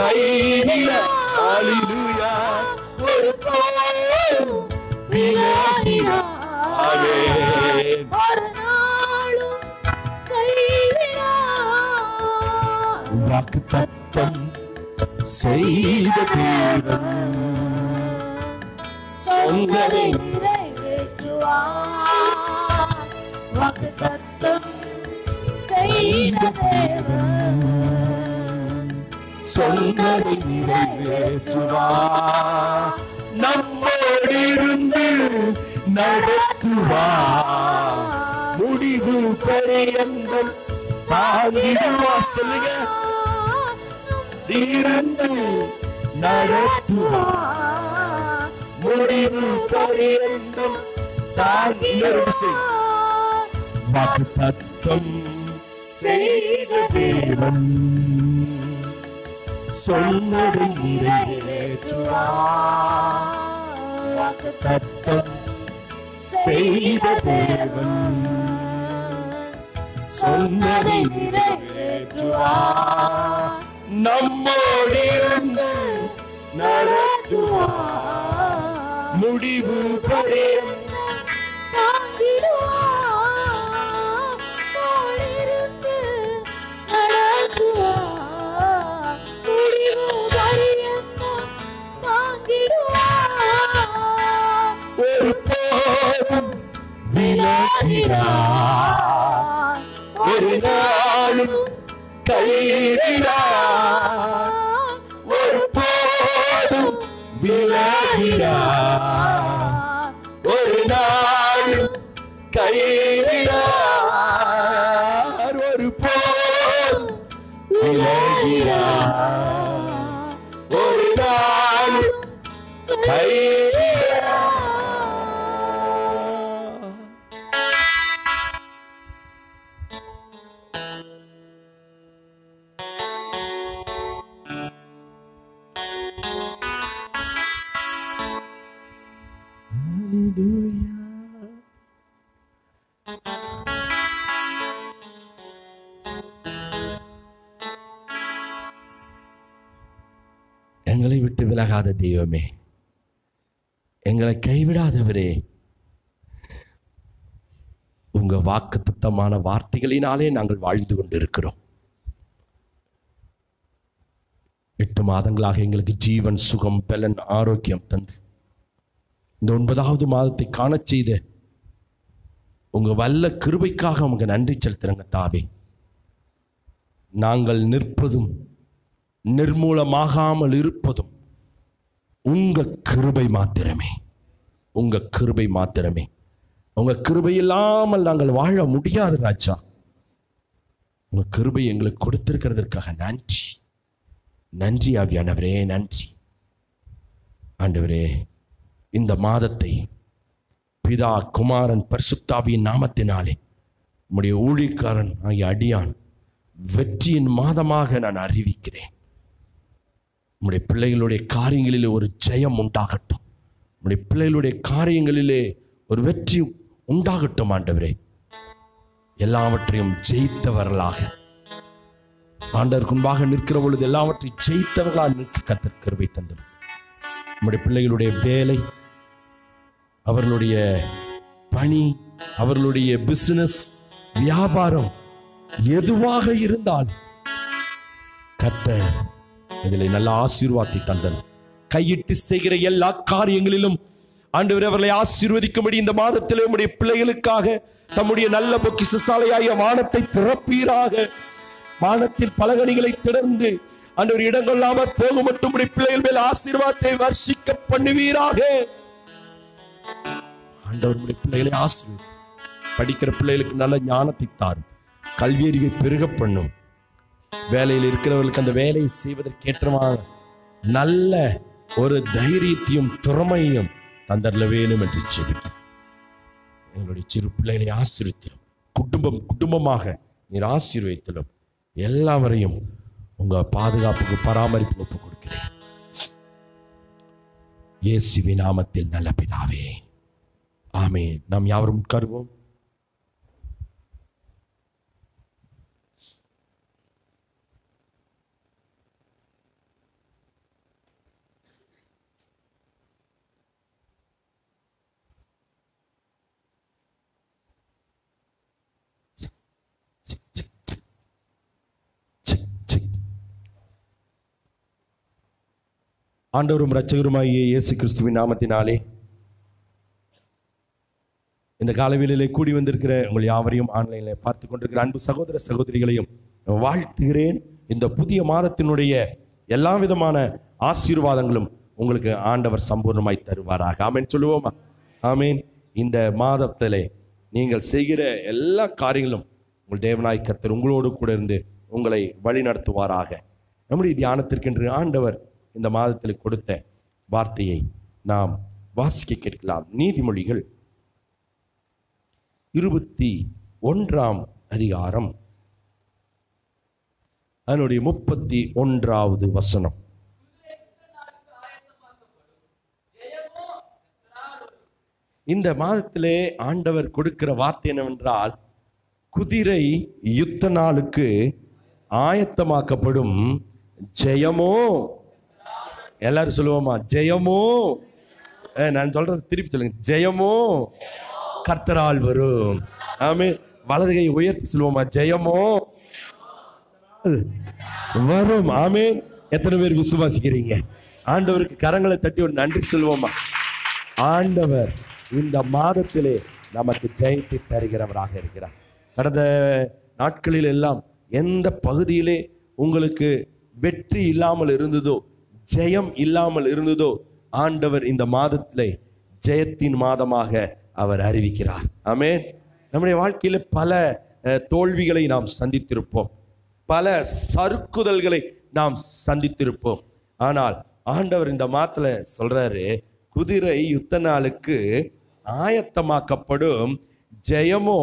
கைவிடார், ஹல்லேலூயா, ஒரு போதும் விலகினார், ஆமென், ஒரு நாளும் கைவிடார். வாக்குத்தத்தம் செய்த தேவன் சொன்னதை வாக்குத்தத்தம் செய்த தேவன் சொன்னதை நிறைவேற்றுவார், நம்மோடிருந்து நடத்துவார், முடிவு பரியந்தம் தாங்கிடுவார். சொல்லுங்க, இருந்து நடத்துவார், முடிவு பரியந்தம் வாக்குத்தத்தம் செய்த தேவன் சொன்னதை நிறைவேற்றுவார், வாக்குத்தத்தம் செய்த தேவன் சொன்னதை நிறைவேற்றுவார், நம்மோடிருந்து நடத்துவார், முடிவு பரியந்தம் விலகினார், ஒரு நாளும் கைவிடார், ஒரு போதும் விலகினார், ஒரு நாளும் கைவிடார், ஒரு போதும் விலகினார், ஒரு நாளும் கைவிடார். எங்களை விட்டு விலகாத தெய்வமே, எங்களை கைவிடாதவரே, உங்கள் வாக்குத்தத்தமான வார்த்தைகளினாலே நாங்கள் வாழ்ந்து கொண்டு இருக்கிறோம். எட்டு மாதங்களாக எங்களுக்கு ஜீவன், சுகம், பலன், ஆரோக்கியம் தந்து இந்த ஒன்பதாவது மாதத்தை காண செய்த உங்கள் வல்ல கிருபைக்காக உங்க நன்றி செலுத்துறங்க தாவே. நாங்கள் நிற்பதும் நிர்மூலமாகாமல் இருப்பதும் உங்கள் கிருபை மாத்திரமே, உங்கள் கிருபை மாத்திரமே. உங்கள் கிருபை இல்லாமல் நாங்கள் வாழ முடியாது ராஜா. உங்கள் கிருபை எங்களுக்கு கொடுத்திருக்கிறதற்காக நன்றி, நன்றி ஆவியானவரே, நன்றி ஆண்டவரே. இந்த மாதத்தை பிதா, குமாரன், பரிசுத்தாவியின் நாமத்தினாலே நம்முடைய ஊழியக்காரன் ஆகிய அடியான் வெற்றியின் மாதமாக நான் அறிவிக்கிறேன். நம்முடைய பிள்ளைகளுடைய காரியங்களிலே ஒரு ஜெயம் உண்டாகட்டும், நம்முடைய பிள்ளைகளுடைய காரியங்களிலே ஒரு வெற்றி உண்டாகட்டும் ஆண்டவரே. எல்லாவற்றையும் ஜெயித்தவர்களாக ஆண்டவருக்கு முன்பாக நிற்கிற பொழுது எல்லாவற்றையும் ஜெயித்தவர்களாக நிற்க கர்த்தர் கிருபை தந்தது. நம்முடைய பிள்ளைகளுடைய வேலை, அவர்களுடைய பணி, அவர்களுடைய பிசினஸ், வியாபாரம் எதுவாக இருந்தாலும் கர்த்தர் இதில் நல்ல ஆசீர்வாதத்தை தந்தல். கையிட்டு செய்கிற எல்லா காரியங்களிலும் ஆண்டவர் அவர்களை ஆசீர்வதிக்கும்படி இந்த மாதத்திலே நம்முடைய பிள்ளைகளுக்காக தம்முடைய நல்ல பொக்கிஷசாலையாகிய வானத்தை திறப்பீராக. வானத்தில் பலகணிகளை திறந்து ஆண்டவர் இடங்கொள்ளாம போகும் மட்டும் பிள்ளைகள் மேல் ஆசீர்வாதத்தை வர்ஷிக்க பண்ணுவீராக. ஆண்டவர் பிள்ளைகளை ஆசீர்வதி, படிக்கிற பிள்ளைகளுக்கு நல்ல ஞானத்தை தாரும், கல்வியறிவை பெருக பண்ணும், வேலையில் இருக்கிறவர்களுக்கு அந்த வேலையை செய்வதற்கேற்றமாக நல்ல ஒரு தைரியத்தையும் திறமையும் தந்தரல வேணும் என்று செபிக்கிறேன். எங்களுடைய சிறு பிள்ளைகளை ஆசீர்வதித்திலும், குடும்பம் குடும்பமாக நீர் ஆசீர்வதித்திலும், எல்லாவரையும் உங்க பாதுகாப்புக்கு, பராமரிப்புக்கு ஒப்புக் கொடுக்கிறேன் இயேசுவின் நாமத்தில் நல்ல பிதாவே, ஆமென். நாம் யாவரும் உட்காருவோம். ஆண்டவரும் இரட்சகருமாகிய இயேசு கிறிஸ்துவின் நாமத்தினாலே இந்த காலவேளையிலே கூடி வந்திருக்கிற உங்கள் யாவரையும், ஆன்லைனில் பார்த்து கொண்டிருக்கிற அன்பு சகோதர சகோதரிகளையும் வாழ்த்துகிறேன். இந்த புதிய மாதத்தினுடைய எல்லா விதமான ஆசீர்வாதங்களும் உங்களுக்கு ஆண்டவர் சம்பூர்ணமாய் தருவாராக. ஆமேன் சொல்லுவோமா? ஆமேன். இந்த மாதத்திலே நீங்கள் செய்கிற எல்லா காரியங்களும் உங்கள் தேவனாய் கர்த்தர் உங்களோடு கூட இருந்து உங்களை வழி நடத்துவாராக. நம்முடைய தியானத்திற்கென்று ஆண்டவர் இந்த மாதத்தில் கொடுத்த வார்த்தையை நாம் வாசிக்க கேட்கலாம். நீதிமொழிகள் இருபத்தி ஒன்றாம் அதிகாரம் அதனுடைய முப்பத்தி ஒன்றாவது வசனம். இந்த மாதத்திலே ஆண்டவர் கொடுக்கிற வார்த்தை என்னவென்றால், குதிரை யுத்த நாளுக்கு ஆயத்தமாக்கப்படும், ஜெயமோ. எல்லாரும் சொல்லுவோமா? ஜெயமோ. நான் சொல்றது திருப்பி சொல்லுங்க, ஜெயமோ கர்த்தரால் வரும். ஆமே. வலதுகை உயர்த்தி சொல்லுவோமா? ஜெயமோ வரும். ஆமே. எத்தனை பேர் விசுவாசிக்கிறீங்க? ஆண்டவருக்கு கரங்களை தட்டி ஒரு நன்றி சொல்லுவோமா? ஆண்டவர் இந்த மாதத்திலே நமக்கு ஜெயத்தை தருகிறவராக இருக்கிறார். கடந்த நாட்களில் எல்லாம் எந்த பகுதியிலே உங்களுக்கு வெற்றி இல்லாமல் இருந்ததோ, ஜெயம் இல்லாமல் இருந்ததோ, ஆண்டவர் இந்த மாதத்திலே ஜெயத்தின் மாதமாக அவர் அறிவிக்கிறார். ஆமென். நம்முடைய வாழ்க்கையில பல தோல்விகளை நாம் சந்தித்திருப்போம், பல சறுக்குதல்களை நாம் சந்தித்திருப்போம். ஆனால் ஆண்டவர் இந்த மாதத்துல சொல்றாரு, குதிரை யுத்த நாளுக்கு ஆயத்தமாக்கப்படும், ஜெயமோ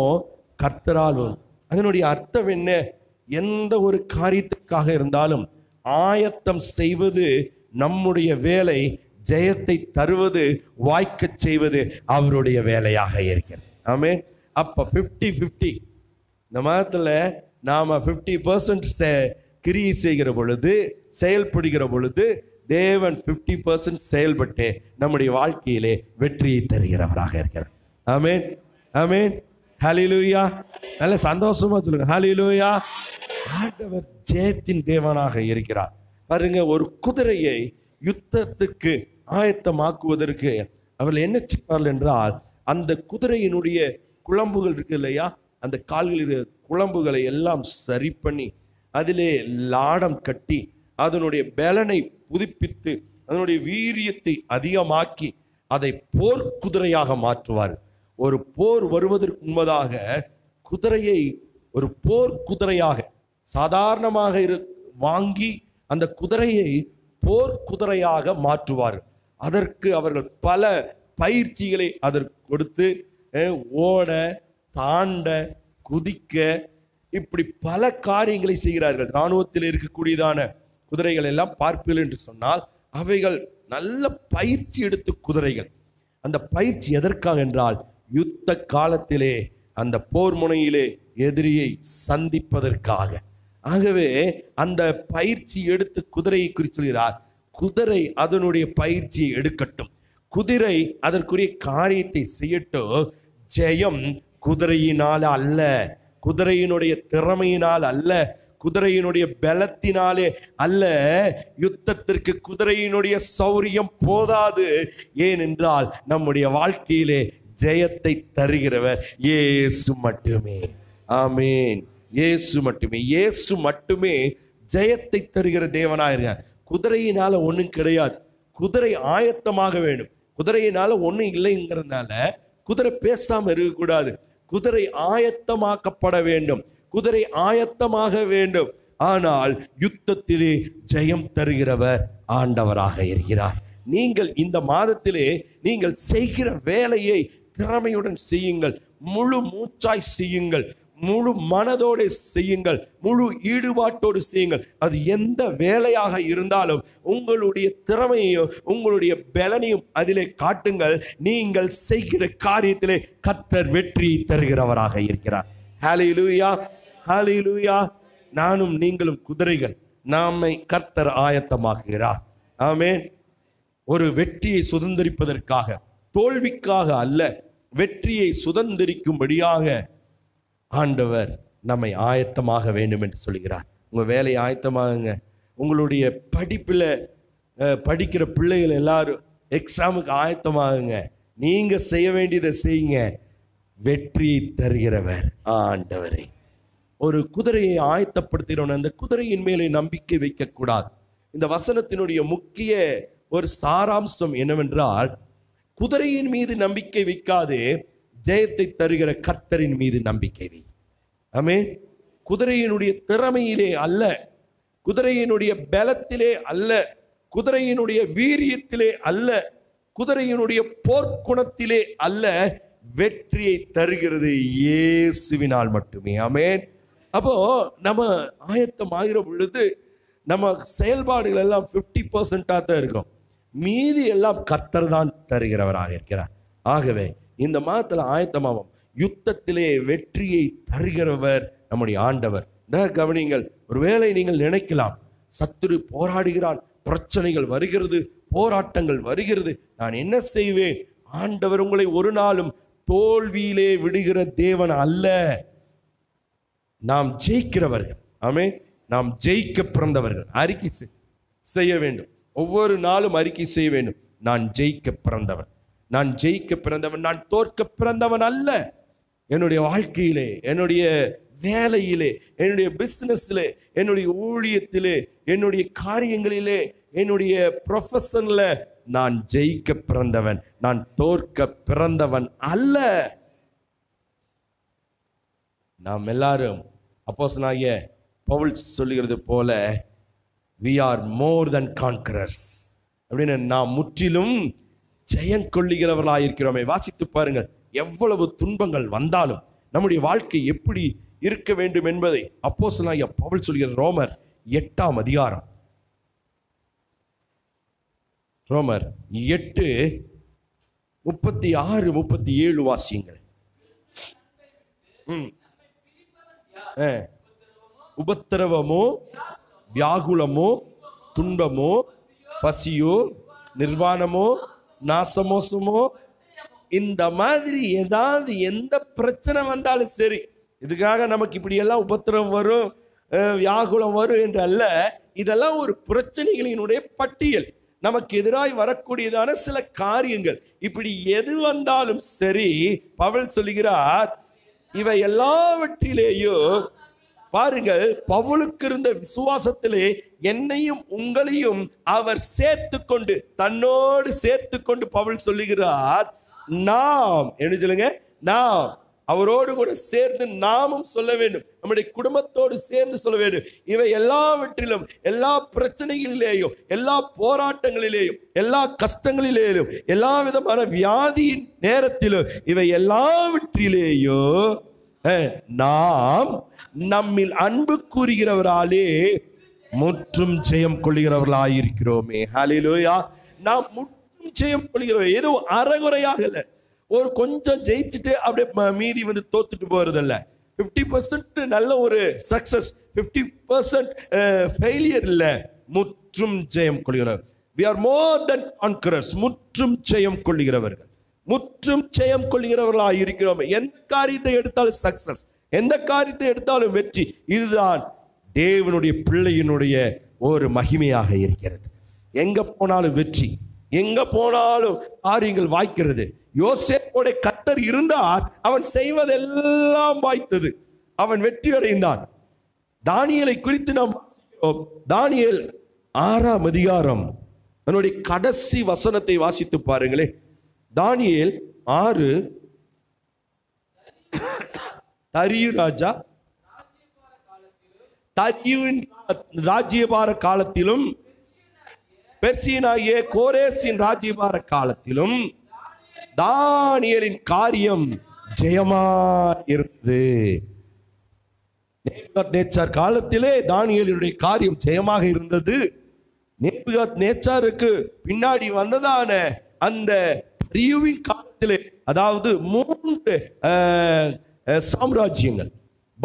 கர்த்தரால். அதனுடைய அர்த்தம் என்ன? எந்த ஒரு காரியத்துக்காக இருந்தாலும் ஆயத்தம் செய்வது நம்முடைய வேலை, ஜெயத்தை தருவது, வாய்க்க செய்வது அவருடைய வேலையாக இருக்கிறது. ஆமே. அப்போ ஃபிஃப்டி ஃபிஃப்டி இந்த மாதத்தில் நாம் ஃபிஃப்டி பர்சன்ட் கிரியை செய்கிற பொழுது, செயல்படுகிற பொழுது தேவன் பிப்டி பர்சன்ட் செயல்பட்டு நம்முடைய வாழ்க்கையிலே வெற்றியை தருகிறவராக இருக்கிறார். ஆமேன், ஆமேன், ஹல்லேலூயா. நல்ல சந்தோஷமா சொல்லுங்க, ஹல்லேலூயா. ஆண்டவர் ஜெயத்தின் தேவனாக இருக்கிறார். பாருங்க, ஒரு குதிரையை யுத்தத்துக்கு ஆயத்தமாக்குவதற்கு அவர்கள் என்ன செய்வார்கள் என்றால், அந்த குதிரையினுடைய குளம்புகள் இருக்கு இல்லையா, அந்த கால்களில் குளம்புகளை எல்லாம் சரி பண்ணி அதிலே லாடம் கட்டி அதனுடைய பலனை புதுப்பித்து அதனுடைய வீரியத்தை அதிகமாக்கி அதை போர் குதிரையாக மாற்றுவார். ஒரு போர் வருவதற்கு முன்பதாக குதிரையை ஒரு போர் குதிரையாக சாதாரணமாக இரு வாங்கி அந்த குதிரையை போர் குதிரையாக மாற்றுவார். அதற்கு அவர்கள் பல பயிற்சிகளை அதற்கு கொடுத்து ஓட, தாண்ட, குதிக்க, இப்படி பல காரியங்களை செய்கிறார்கள். இராணுவத்தில் இருக்கக்கூடியதான குதிரைகள் எல்லாம் பார்ப்பீர்கள் என்று சொன்னால் அவைகள் நல்ல பயிற்சி எடுத்து குதிரைகள். அந்த பயிற்சி எதற்காக என்றால், யுத்த காலத்திலே அந்த போர் முனையிலே எதிரியை சந்திப்பதற்காக. ஆகவே அந்த பயிற்சி எடுத்து குதிரையை குறிச்சுகிறார். குதிரை அதனுடைய பயிற்சியை எடுக்கட்டும், குதிரை அதற்குரிய காரியத்தை செய்யட்டும். ஜெயம் குதிரையினால் அல்ல, குதிரையினுடைய திறமையினால் அல்ல, குதிரையினுடைய பலத்தினாலே அல்ல. யுத்தத்திற்கு குதிரையினுடைய சௌரியம் போதாது. ஏனென்றால் நம்முடைய வாழ்க்கையிலே ஜெயத்தை தருகிறவர் இயேசு மட்டுமே. ஆமீன், இயேசு மட்டுமே, இயேசு மட்டுமே ஜெயத்தை தருகிற தேவனாயிருங்க. குதிரையினால ஒன்றும் கிடையாது. குதிரை ஆயத்தமாக வேண்டும். குதிரையினால ஒன்றும் இல்லைங்கிறதுனால குதிரை பேசாமல் இருக்கக்கூடாது. குதிரை ஆயத்தமாக்கப்பட வேண்டும், குதிரை ஆயத்தமாக வேண்டும். ஆனால் யுத்தத்திலே ஜெயம் தருகிறவர் ஆண்டவராக இருக்கிறார். நீங்கள் இந்த மாதத்திலே நீங்கள் செய்கிற வேலையை திறமையுடன் செய்யுங்கள், முழு மூச்சாய் செய்யுங்கள், முழு மனதோடு செய்யுங்கள், முழு ஈடுபாட்டோடு செய்யுங்கள். அது எந்த வேலையாக இருந்தாலும் உங்களுடைய திறமையையும் உங்களுடைய பலனையும் அதிலே காட்டுங்கள். நீங்கள் செய்கிற காரியத்திலே கர்த்தர் வெற்றி தருகிறவராக இருக்கிறார். ஹல்லேலூயா, ஹல்லேலூயா. நானும் நீங்களும் குதிரைகள். நாமை கர்த்தர் ஆயத்தமாக்குகிறார். ஆமென். ஒரு வெற்றியை சுதந்திரிப்பதற்காக, தோல்விக்காக அல்ல, வெற்றியை சுதந்திரிக்கும்படியாக ஆண்டவர் நம்மை ஆயத்தமாக வேண்டும் என்று சொல்கிறார். உங்கள் வேலையை ஆயத்தமாகுங்க. உங்களுடைய படிப்பில் படிக்கிற பிள்ளைகள் எல்லாரும் எக்ஸாமுக்கு ஆயத்தமாகுங்க. நீங்கள் செய்ய வேண்டியதை செய்யுங்க. வெற்றி தருகிறவர் ஆண்டவரை. ஒரு குதிரையை ஆயத்தப்படுத்துகிறவன் அந்த குதிரையின் மேலே நம்பிக்கை வைக்கக்கூடாது. இந்த வசனத்தினுடைய முக்கிய ஒரு சாராம்சம் என்னவென்றால், குதிரையின் மீது நம்பிக்கை வைக்காதே, ஜெயத்தை தருகிற கர்த்தரின் மீது நம்பிக்கை வை. ஆமென். குதிரையினுடைய திறமையிலே அல்ல, குதிரையினுடைய பலத்திலே அல்ல, குதிரையினுடைய வீரியத்திலே அல்ல, குதிரையினுடைய போர்க்குணத்திலே அல்ல, வெற்றியை தருகிறது இயேசுவினால் மட்டுமே. ஆமென். அப்போ நம்ம ஆயத்தம் ஆகிற பொழுது நம்ம செயல்பாடுகள் எல்லாம் ஃபிஃப்டி பர்சன்டாக தான் இருக்கும். மீதி எல்லாம் கர்த்தர் தான் தருகிறவராக இருக்கிறார். ஆகவே இந்த மாதத்தில் ஆயத்தமாகும். யுத்தத்திலே வெற்றியை தருகிறவர் நம்முடைய ஆண்டவர். கவனிங்கள், ஒருவேளை நீங்கள் நினைக்கலாம், சத்துரு போராடுகிறான், பிரச்சனைகள் வருகிறது, போராட்டங்கள் வருகிறது, நான் என்ன செய்வேன்? ஆண்டவர் உங்களை ஒரு நாளும் தோல்வியிலே விடுகிற தேவன் அல்ல. நாம் ஜெயிக்கிறவர்கள். ஆமென். நாம் ஜெயிக்க பிறந்தவர்கள். அறிக்கை செய்ய வேண்டும். ஒவ்வொரு நாளும் அறிக்கை செய்ய வேண்டும். நான் ஜெயிக்க பிறந்தவன், நான் ஜெயிக்க பிறந்தவன், நான் தோற்க பிறந்தவன் அல்ல. என்னுடைய வாழ்க்கையிலே, என்னுடைய வேலையிலே, என்னுடைய பிஸ்னஸ்லே, என்னுடைய ஊழியத்திலே, என்னுடைய காரியங்களிலே, என்னுடைய ப்ரொஃபஷன்ல நான் ஜெயிக்க பிறந்தவன், நான் தோற்க பிறந்தவன் அல்ல. நாம் எல்லாரும் அப்போஸ்தலனாகிய பவுல் சொல்லுகிறது போல, we are more than conquerors அப்படின்னு, நாம் முற்றிலும் ஜெயம் கொள்ளுகிறவர்களாயிருக்கிறோமே. வாசித்து பாருங்கள். எவ்வளவு துன்பங்கள் வந்தாலும் நம்முடைய வாழ்க்கை எப்படி இருக்க வேண்டும் என்பதை அப்போஸ்தலனாகிய பவுல் சொல்கிற ரோமர் எட்டாம் அதிகாரம், ரோமர் எட்டு முப்பத்தி ஆறு முப்பத்தி ஏழு வாசியுங்கள். உபத்திரவமோ, வியாகுலமோ, துன்பமோ, பசியோ நிர்வாணமோ நாசமோசமோ இந்த மாதிரி ஏதாவது எந்த பிரச்சனை வந்தாலும் சரி, இதுக்காக நமக்கு இப்படி எல்லாம் உபத்திரம் வரும் வியாகுலம் வரும் என்று அல்ல. இதெல்லாம் ஒரு பிரச்சனைகளினுடைய பட்டியல், நமக்கு எதிராய் வரக்கூடியதான சில காரியங்கள். இப்படி எது வந்தாலும் சரி பவுல் சொல்லுகிறார், இவை எல்லாவற்றிலேயும் பாருங்கள், பவுலுக்கு இருந்த விசுவாசத்திலே என்னையும் உங்களையும் அவர் சேர்த்து கொண்டு தன்னோடு சேர்த்து கொண்டு பவுல் சொல்லுகிறார், நாம் என்ன சொல்லுங்க, நாம் அவரோடு கூட சேர்ந்து நாமும் சொல்ல வேண்டும், நம்முடைய குடும்பத்தோடு சேர்ந்து சொல்ல வேண்டும். இவை எல்லாவற்றிலும் எல்லா பிரச்சனைகளிலேயும் எல்லா போராட்டங்களிலேயும் எல்லா கஷ்டங்களிலேயும் எல்லா விதமான வியாதியின் நேரத்திலும் இவை எல்லாவற்றிலேயும் நாம் நம்மில் அன்பு கூறுகிறவர்களாலே முற்றும் ஜெயம் கொள்கிறவர்களாயிருக்கிறோமே. ஹல்லேலூயா. நாம் முற்றும் ஜெயம் கொள்கிறோம், ஏதோ அறகுறையாகல ஒரு கொஞ்சம் ஜெயிச்சுட்டு அப்படியே மீதி வந்து தோத்துட்டு போறதில்ல. ஃபிஃப்டி பர்சன்ட் நல்ல ஒரு சக்சஸ், ஃபிஃப்டி பர்சன்ட் ஃபெயிலியர் இல்லை, முற்றும் ஜெயம் கொள்கிறவர். We are more than conquerors. முற்றும் ஜெயம் கொள்கிறவர்கள், முற்றும் ஜெயம் கொள்கிறவர்களாக இருக்கிறோம். எந்த காரியத்தை எடுத்தாலும் சக்சஸ், எந்த காரியத்தை எடுத்தாலும் வெற்றி. இதுதான் தேவனுடைய பிள்ளையினுடைய ஒரு மகிமையாக இருக்கிறது. எங்க போனாலும் வெற்றி, எங்க போனாலும் காரியங்கள் வாய்க்கிறது. யோசேப்போட கத்தர் இருந்தார், அவன் செய்வதெல்லாம் வாய்த்தது, அவன் வெற்றி அடைந்தான். தானியேலை குறித்து நாம் தானியேல் ஆறாம் அதிகாரம் அவனுடைய கடைசி வசனத்தை வாசித்து பாருங்களே. தானியேல் ஆறு, தரியு ராஜா தரியுவின் ராஜ்யபார காலத்திலும் பெர்சியனாகிய கோரேசின் ராஜ்யபார காலத்திலும் தானியேலின் காரியம் ஜெயமா இருந்தது. நேபுகாத்நேச்சார் காலத்திலே தானியேலினுடைய காரியம் ஜெயமாக இருந்தது. நேபுகாத்நேச்சாருக்கு பின்னாடி வந்ததான அந்த ரியுவின் காலத்திலே, அதாவது மூன்று சாம்ராஜ்யங்கள்,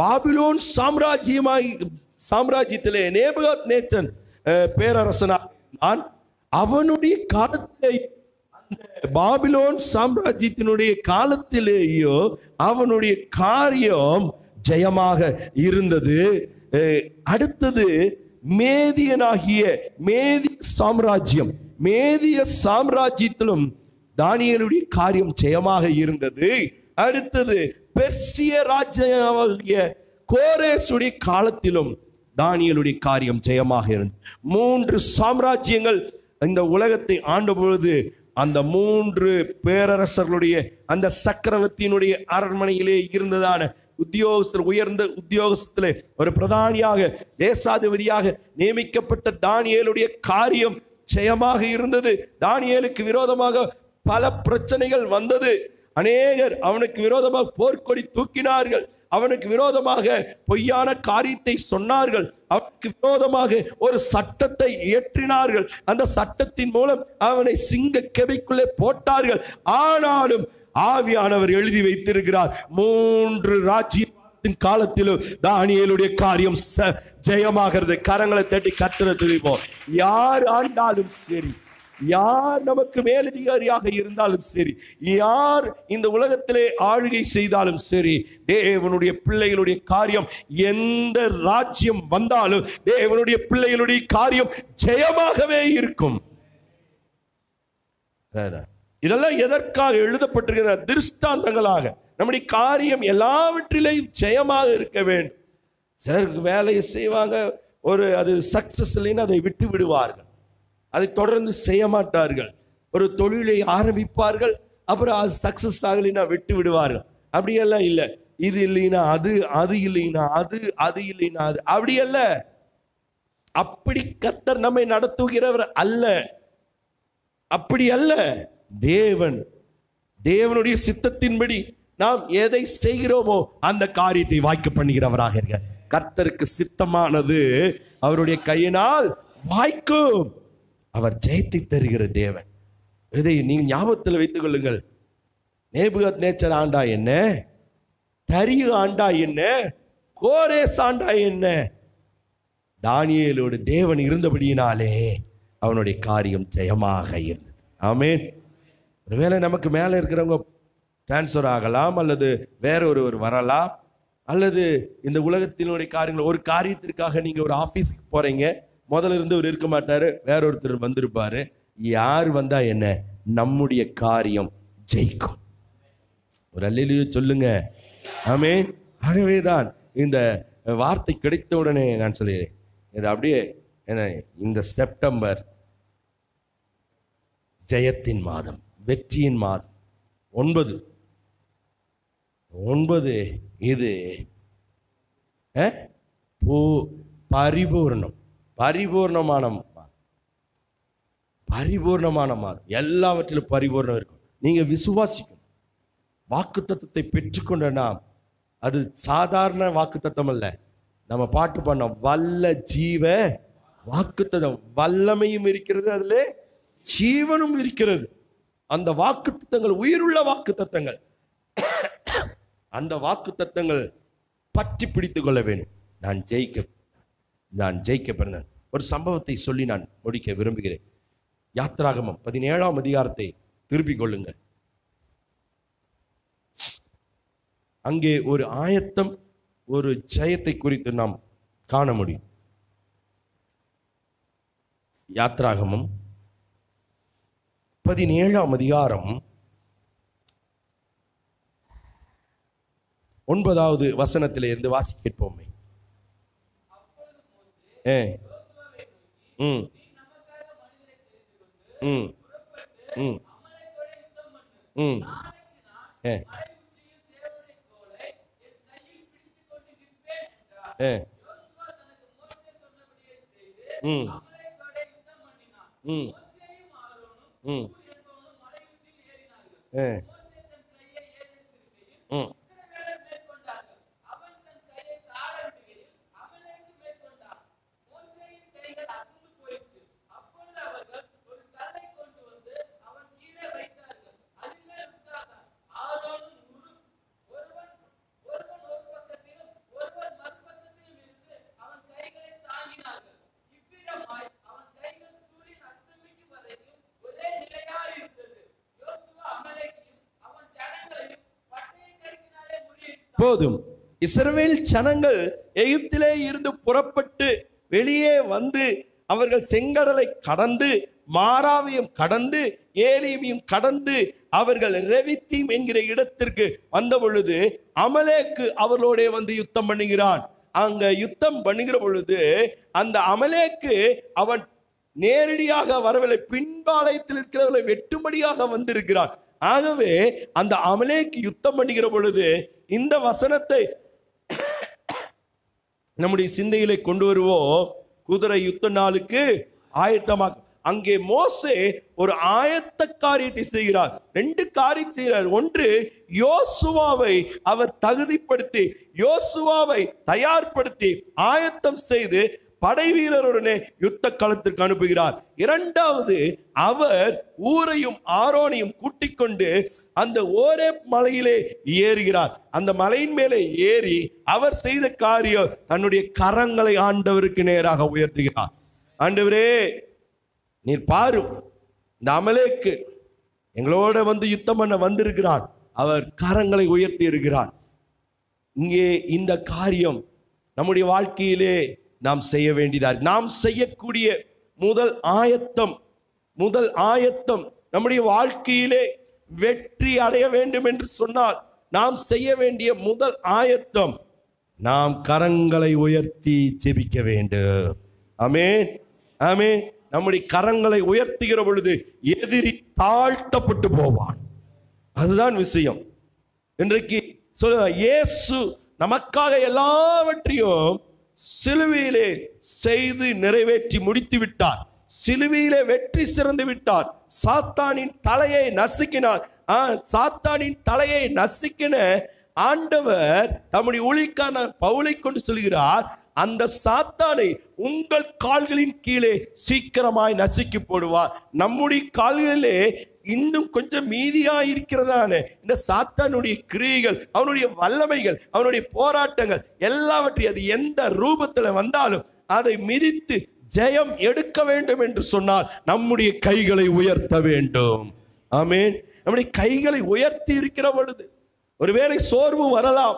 பாபிலோன் சாம்ராஜ்யமாய் சாம்ராஜ்யத்திலே நேபுகாத்நேச்சார் பேரரசனாக இருந்தான். அவனுடைய காலத்திலே பாபிலோன் சாம்ராஜ்யத்தினுடைய காலத்திலேயோ அவனுடைய காரியம் ஜெயமாக இருந்தது. அடுத்தது மேதியனாகிய மேதிய சாம்ராஜ்யம், மேதிய சாம்ராஜ்யத்திலும் தானியேலுடைய காரியம் ஜெயமாக இருந்தது. அடுத்தது பெர்சிய ராஜ்யாகிய கோரேசுடைய காலத்திலும் தானியேலுடைய காரியம் ஜெயமாக இருந்தது. மூன்று சாம்ராஜ்யங்கள் இந்த உலகத்தை ஆண்ட பொழுது அந்த மூன்று பேரரசர்களுடைய அந்த சக்கரவர்த்தியினுடைய அரண்மனையிலே இருந்ததான உத்தியோகஸ்தர் உயர்ந்த உத்தியோகஸ்திலே ஒரு பிரதானியாக தேசாதிபதியாக நியமிக்கப்பட்ட தானியேலுடைய காரியம் ஜெயமாக இருந்தது. தானியேலுக்கு விரோதமாக பல பிரச்சனைகள் வந்தது. அநேகர் அவனுக்கு விரோதமாக போர்க்கொடி தூக்கினார்கள், அவனுக்கு விரோதமாக பொய்யான காரியத்தை சொன்னார்கள், அவனுக்கு விரோதமாக ஒரு சட்டத்தை இயற்றினார்கள், அந்த சட்டத்தின் மூலம் அவனை சிங்க கெபிக்குள்ளே போட்டார்கள். ஆனாலும் ஆவியானவர் எழுதி வைத்திருக்கிறார், மூன்று ராஜ்யத்தின் காலத்திலும் தானியேலுடைய காரியம் ஜெயமாகிறது. கரங்களை தட்டி கர்த்தரை துதிப்போம். யார் ஆண்டாலும் சரி, யார் நமக்கு மேலதிகாரியாக இருந்தாலும் சரி, யார் இந்த உலகத்திலே ஆளுகை செய்தாலும் சரி, தேவனுடைய பிள்ளைகளுடைய காரியம் எந்த ராஜ்யம் வந்தாலும் தேவனுடைய பிள்ளைகளுடைய காரியம் ஜெயமாகவே இருக்கும். இதெல்லாம் எதற்காக எழுதப்பட்டிருக்கிற திருஷ்டாந்தங்களாக நம்முடைய காரியம் எல்லாவற்றிலையும் ஜெயமாக இருக்க வேண்டும். சிலருக்கு வேலையை செய்வாங்க, ஒரு அது சக்சஸ் இல்லைன்னு அதை விட்டு விடுவார்கள், அதை தொடர்ந்து செய்ய மாட்டார்கள். ஒரு தொழிலை ஆரம்பிப்பார்கள், அப்புறம் அது சக்சஸ் ஆகலைன்னா விட்டு விடுவார்கள். அப்படியெல்லாம் இல்லை, இது இல்லைன்னா அது, அது இல்லைன்னா அது, அது இல்லைன்னா அது, அப்படியல்ல. அப்படி கர்த்தர் நம்மை நடத்துகிறவர் அல்ல, அப்படி அல்ல. தேவன் தேவனுடைய சித்தத்தின்படி நாம் எதை செய்கிறோமோ அந்த காரியத்தை வாய்க்க பண்ணுகிறவராக இருக்கிறார். கர்த்தருக்கு சித்தமானது அவருடைய கையினால் வாய்க்கும். அவர் ஜெயத்தை தருகிற தேவன். இதை நீங்கள் ஞாபகத்தில் வைத்துக் கொள்ளுங்கள். நேபுகாத்நேச்சார் ஆண்டா என்ன, தரியு ஆண்டா என்ன, கோரேஸ் ஆண்டா என்ன, தானியேலோடு தேவன் இருந்தபடியினாலே அவனுடைய காரியம் ஜெயமாக இருந்தது. ஆமீன். ஒருவேளை நமக்கு மேலே இருக்கிறவங்க டிரான்ஸ்ஃபர் ஆகலாம், அல்லது வேற ஒருவர் வரலாம், அல்லது இந்த உலகத்தினுடைய காரியங்கள், ஒரு காரியத்திற்காக நீங்கள் ஒரு ஆஃபீஸுக்கு போகிறீங்க, முதல்ல இருந்து அவர் இருக்க மாட்டார், வேற ஒருத்தர் வந்திருப்பார். யார் வந்தால் என்ன, நம்முடைய காரியம் ஜெயிக்கும். ஒரு அல்லேலூயா சொல்லுங்க. ஆமென். ஆகவே தான் இந்த வார்த்தை கிடைத்த உடனே நான் சொல்லுகிறேன், இது அப்படியே என்ன, இந்த செப்டம்பர் ஜெயத்தின் மாதம், வெற்றியின் மாதம். ஒன்பது ஒன்பது இது பரிபூர்ணம், பரிபூர்ணமான பரிபூர்ணமான மாதம். எல்லாவற்றிலும் பரிபூர்ணம் இருக்கும். நீங்க விசுவாசிக்கணும். வாக்குத்தத்தத்தை பெற்றுக்கொண்ட நாம், அது சாதாரண வாக்குத்தத்தம் அல்ல. நம்ம பாட்டு பண்ண வல்ல ஜீவ வாக்குத்தத்தம், வல்லமையும் இருக்கிறது, அதுல ஜீவனும் இருக்கிறது. அந்த வாக்குத்தத்தங்கள் உயிருள்ள வாக்குத்தத்தங்கள். அந்த வாக்குத்தத்தங்கள் பற்றி பிடித்து கொள்ள வேண்டும். நான் ஜெயிக்க நான் ஜெயிக்க பிறந்தேன். ஒரு சம்பவத்தை சொல்லி நான் முடிக்க விரும்புகிறேன். யாத்திராகமம் பதினேழாம் அதிகாரத்தை திருப்பிக் கொள்ளுங்கள். அங்கே ஒரு ஆயத்தம், ஒரு ஜெயத்தை குறித்து நாம் காண முடியும். யாத்திராகமம் பதினேழாம் அதிகாரம் ஒன்பதாவது வசனத்திலிருந்து வாசிப்போமே. ஏ ம் ம் ம் ம் ஏ ஏ ம் ம் ம் ஏ ம் போதும். இஸ்ரவேல் ஜனங்கள் எகிப்திலே இருந்து புறப்பட்டு வெளியே வந்து அவர்கள் செங்கடலை கடந்து, மாராவையும் கடந்து, ஏலியையும் கடந்து அவர்கள் ரெவித்தீம் என்கிற இடத்திற்கு வந்த பொழுது அமலேக்கு அவர்களோட வந்து யுத்தம் பண்ணுகிறான். அங்க யுத்தம் பண்ணுகிற பொழுது அந்த அமலேக்கு அவன் நேரடியாக வரவில்லை, பின்பாளையத்தில் இருக்கிறவர்களை வெட்டுமடியாக வந்திருக்கிறான். ஆகவே அந்த அமலேக்கு யுத்தம் பண்ணுகிற பொழுது இந்த வசனத்தை நம்முடைய சிந்தையிலே கொண்டு வருவோம். குதிரை யுத்த நாளுக்கு ஆயத்தமாக அங்கே மோசே ஒரு ஆயத்த காரியத்தை செய்கிறார். ரெண்டு காரியம் செய்கிறார். ஒன்று, யோசுவாவை அவர் தகுதிப்படுத்தி, யோசுவாவை தயார்படுத்தி ஆயத்தம் செய்து படை வீரருடனே யுத்த களத்திற்கு அனுப்புகிறார். இரண்டாவது, அவர் ஊரையும் ஆரோனையும் கூட்டிக் கொண்டு அந்த ஓரே மலையிலே ஏறுகிறார். அந்த மலையின் மேலே ஏறி அவர் செய்த காரியம், தன்னுடைய கரங்களை ஆண்டவருக்கு நேராக உயர்த்துகிறார். ஆண்டவரே, நீர் பாரும், இந்த அமலேக்கு எங்களோட வந்து யுத்தம் பண்ண வந்திருக்கிறார். அவர் கரங்களை உயர்த்தி இருக்கிறார். இங்கே இந்த காரியம் நம்முடைய வாழ்க்கையிலே நாம் செய்ய வேண்டியதால், நாம் செய்யக்கூடிய முதல் ஆயத்தம், முதல் ஆயத்தம் நம்முடைய வாழ்க்கையிலே வெற்றி அடைய வேண்டும் என்று சொன்னால், நாம் செய்ய வேண்டிய முதல் ஆயத்தம், நாம் கரங்களை உயர்த்தி ஜெபிக்க வேண்டும். ஆமென். ஆமென். நம்முடைய கரங்களை உயர்த்துகிற பொழுது எதிரி தாழ்த்தப்பட்டு போவான். அதுதான் விஷயம். இன்றைக்கு சொல்ல, இயேசு நமக்காக எல்லாவற்றையும் சிலுவையிலே செய்து நிறைவேற்றி முடித்து விட்டார். சிலுவையிலே வெற்றி சிறந்து விட்டார். சாத்தானின் தலையை நசுக்கினார். சாத்தானின் தலையை நசுக்கின ஆண்டவர் தம்முடைய ஊழியக்கான பவுலை கொண்டு சொல்கிறார், அந்த சாத்தானை உங்கள் கால்களின் கீழே சீக்கிரமாய் நசுக்கி போடுவார். நம்முடைய கால்களிலே இன்னும் கொஞ்சம் மீதியா இருக்கிறதான இந்த சாத்தானுடைய கிரியைகள், அவனுடைய வல்லமைகள், அவனுடைய போராட்டங்கள் எல்லாவற்றையும் அது எந்த ரூபத்தில் வந்தாலும் அதை மிதித்து ஜெயம் எடுக்க வேண்டும் என்று சொன்னால் நம்முடைய கைகளை உயர்த்த வேண்டும். ஆமேன். நம்முடைய கைகளை உயர்த்தி இருக்கிற பொழுது ஒருவேளை சோர்வு வரலாம்,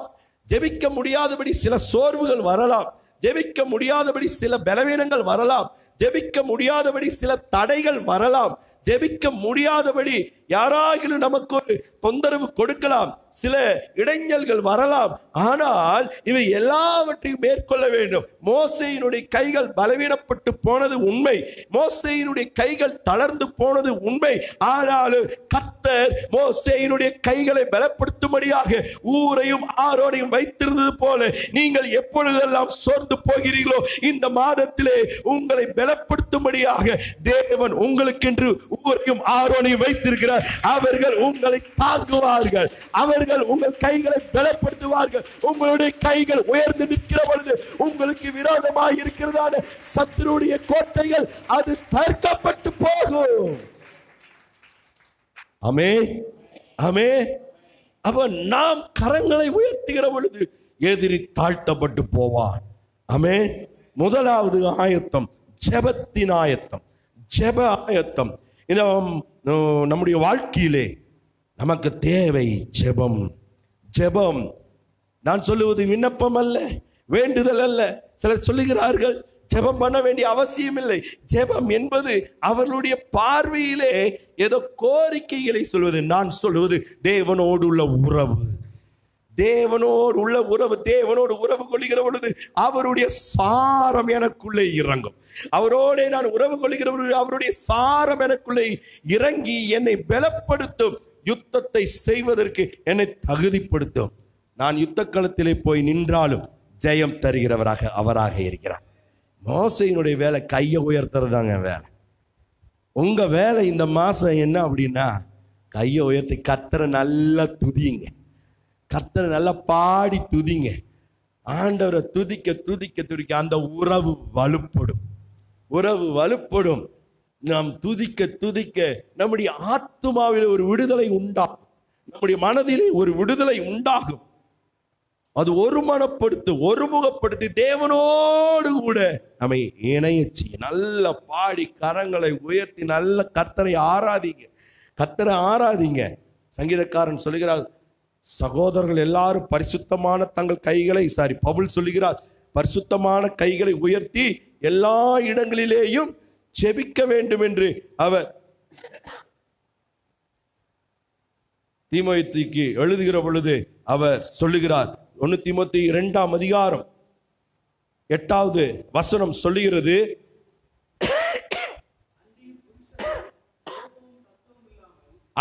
ஜெபிக்க முடியாதபடி சில சோர்வுகள் வரலாம், ஜெபிக்க முடியாதபடி சில பலவீனங்கள் வரலாம், ஜெபிக்க முடியாதபடி சில தடைகள் வரலாம், ஜெபிக்க முடியாதபடி யாராகிலும் நமக்கு ஒரு தொந்தரவு கொடுக்கலாம், சில இடைஞ்சல்கள் வரலாம். ஆனால் இவை எல்லாவற்றையும் மேற்கொள்ள வேண்டும். மோசேயினுடைய கைகள் பலவீனப்பட்டு போனது உண்மை, மோசேயினுடைய கைகள் தளர்ந்து போனது உண்மை. ஆனாலும் கர்த்தர் மோசேயினுடைய கைகளை பலப்படுத்தும்படியாக ஊரையும் ஆரோனையும் வைத்திருந்தது போல நீங்கள் எப்பொழுதெல்லாம் சோர்ந்து போகிறீர்களோ இந்த மாதத்திலே உங்களை பலப்படுத்தும்படியாக தேவன் உங்களுக்கென்று ஊரையும் ஆரோனையும் வைத்திருக்கிறார். அவர்கள் உங்களை தாங்குவார்கள், அவர்கள் உங்கள் கைகளை பலப்படுத்துவார்கள். உங்களுடைய கைகள் உயர்ந்து நிற்கிற பொழுது உங்களுக்கு விரோதமாக இருக்கிறதான சத்துருடைய கோட்டைகள் அது தற்கப்பட்டு போகும். ஆமே, ஆமே. அவன் நாம் கரங்களை உயர்த்துகிற பொழுது எதிரி தாழ்த்தப்பட்டு போவான். ஆமே. முதலாவது ஆயத்தம் ஜெபத்தின் ஆயத்தம், ஜெப ஆயத்தம். இத நம்முடைய வாழ்க்கையிலே நமக்கு தேவை ஜெபம். ஜெபம் நான் சொல்லுவது விண்ணப்பம் அல்ல, வேண்டுதல் அல்ல. சிலர் சொல்லுகிறார்கள் ஜெபம் பண்ண வேண்டிய அவசியம் இல்லை. ஜெபம் என்பது அவர்களுடைய பார்வையிலே ஏதோ கோரிக்கைகளை சொல்வது. நான் சொல்லுவது தேவனோடு உள்ள உறவு, தேவனோடு உள்ள உறவு. தேவனோடு உறவு கொள்கிற பொழுது அவருடைய சாரம் எனக்குள்ளே இறங்கும். அவரோட நான் உறவு கொள்கிற பொழுது அவருடைய சாரம் எனக்குள்ளே இறங்கி என்னை பலப்படுத்தும், யுத்தத்தை செய்வதற்கு என்னை தகுதிப்படுத்தும். நான் யுத்த களத்திலே போய் நின்றாலும் ஜெயம் தருகிறவராக அவராக இருக்கிறார். மோசையினுடைய வேலை கையை உயர்த்துறதாங்க வேலை. உங்க வேலை இந்த மாசம் என்ன அப்படின்னா கையை உயர்த்தி கர்த்தரை நல்லா துதியுங்க, கர்த்தரை நல்லா பாடி துதிங்க. ஆண்டவரை துதிக்க துதிக்க துதிக்க அந்த உறவு வலுப்படும், உறவு வலுப்படும். நாம் துதிக்க துதிக்க நம்முடைய ஆத்மாவில் ஒரு விடுதலை உண்டாகும், நம்முடைய மனதிலே ஒரு விடுதலை உண்டாகும். அது ஒரு மனப்படுத்தி ஒருமுகப்படுத்தி தேவனோடு கூட நம்மை இணையச்சி நல்ல பாடி கரங்களை உயர்த்தி நல்ல கர்த்தரை ஆராதிங்க, கர்த்தரை ஆராதிங்க. சங்கீதக்காரன் சொல்லுகிறார் சகோதரர்கள் எல்லாரும் பரிசுத்தமான தங்கள் கைகளை சாரி பவுல் சொல்லுகிறார் பரிசுத்தமான கைகளை உயர்த்தி எல்லா இடங்களிலேயும் செபிக்க வேண்டும் என்று அவர் தீமோத்தேயுக்கு எழுதுகிற பொழுது அவர் சொல்லுகிறார். ஒன்று தீமோத்தேயு இரண்டாம் அதிகாரம் எட்டாவது வசனம் சொல்லுகிறது,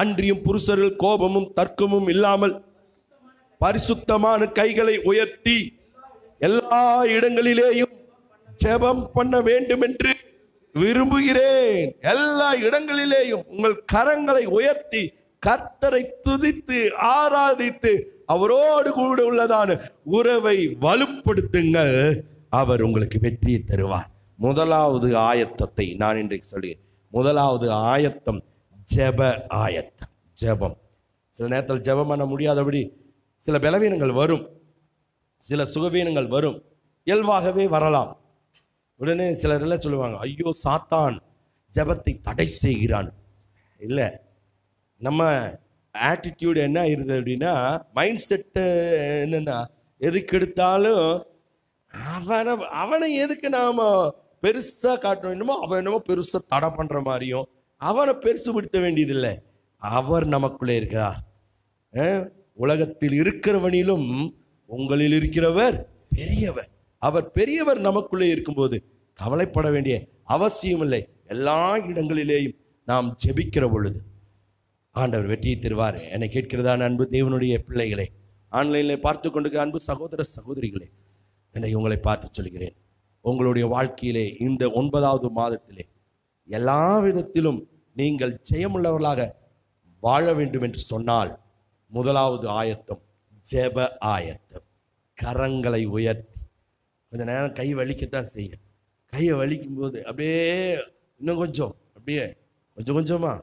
அன்றியும் புருஷர்கள் கோபமும் தர்க்கமும் இல்லாமல் பரிசுத்தமான கைகளை உயர்த்தி எல்லா இடங்களிலேயும் ஜெபம் பண்ண வேண்டும் என்று விரும்புகிறேன். எல்லா இடங்களிலேயும் உங்கள் கரங்களை உயர்த்தி கர்த்தரை துதித்து ஆராதித்து அவரோடு கூட உள்ளதான உறவை வலுப்படுத்துங்கள், அவர் உங்களுக்கு வெற்றியை தருவார். முதலாவது ஆயத்தத்தை நான் இன்றைக்கு சொல்கிறேன். முதலாவது ஆயத்தம் ஜெப ஆயத்தம், ஜெபம். சில நேரத்தில் ஜெபம் பண்ண முடியாதபடி சில பலவீனங்கள் வரும், சில சுகவீனங்கள் வரும், இயல்பாகவே வரலாம். உடனே சிலர் எல்லாம் சொல்லுவாங்க ஐயோ சாத்தான் ஜெபத்தை தடை செய்கிறான். இல்லை, நம்ம ஆட்டிடியூடு என்ன ஆயிடுது அப்படின்னா மைண்ட் செட்டு என்னென்னா எதுக்கு எடுத்தாலும் அவனை அவனை எதுக்கு நாம் பெருசாக காட்டணும், என்னமோ அவன் என்னமோ பெருசாக தடை பண்ணுற மாதிரியும் அவனை பெருசுபடுத்த வேண்டியதில்லை. அவர் நமக்குள்ளே இருக்கிறார். உலகத்தில் இருக்கிறவனிலும் உங்களில் இருக்கிறவர் பெரியவர். அவர் பெரியவர் நமக்குள்ளே இருக்கும்போது கவலைப்பட வேண்டிய அவசியம் இல்லை. எல்லா இடங்களிலேயும் நாம் ஜெபிக்கிற பொழுது ஆண்டவர் வெற்றியை தருவார். என்னை கேட்கிறதான அன்பு தேவனுடைய பிள்ளைகளே, ஆன்லைனில் பார்த்து கொண்டு அன்பு சகோதர சகோதரிகளே, என்னை உங்களை பார்த்து சொல்கிறேன், உங்களுடைய வாழ்க்கையிலே இந்த ஒன்பதாவது மாதத்திலே எல்லா விதத்திலும் நீங்கள் ஜெயமுள்ளவர்களாக வாழ வேண்டும் என்று சொன்னால் முதலாவது ஆயத்தம் ஜெப ஆயத்தம். கரங்களை உயர்த்தி கொஞ்சம் நேரம் கை வலிக்கத்தான் செய்யும். கையை வலிக்கும்போது அப்படியே இன்னும் கொஞ்சம் அப்படியே கொஞ்சம் கொஞ்சமாக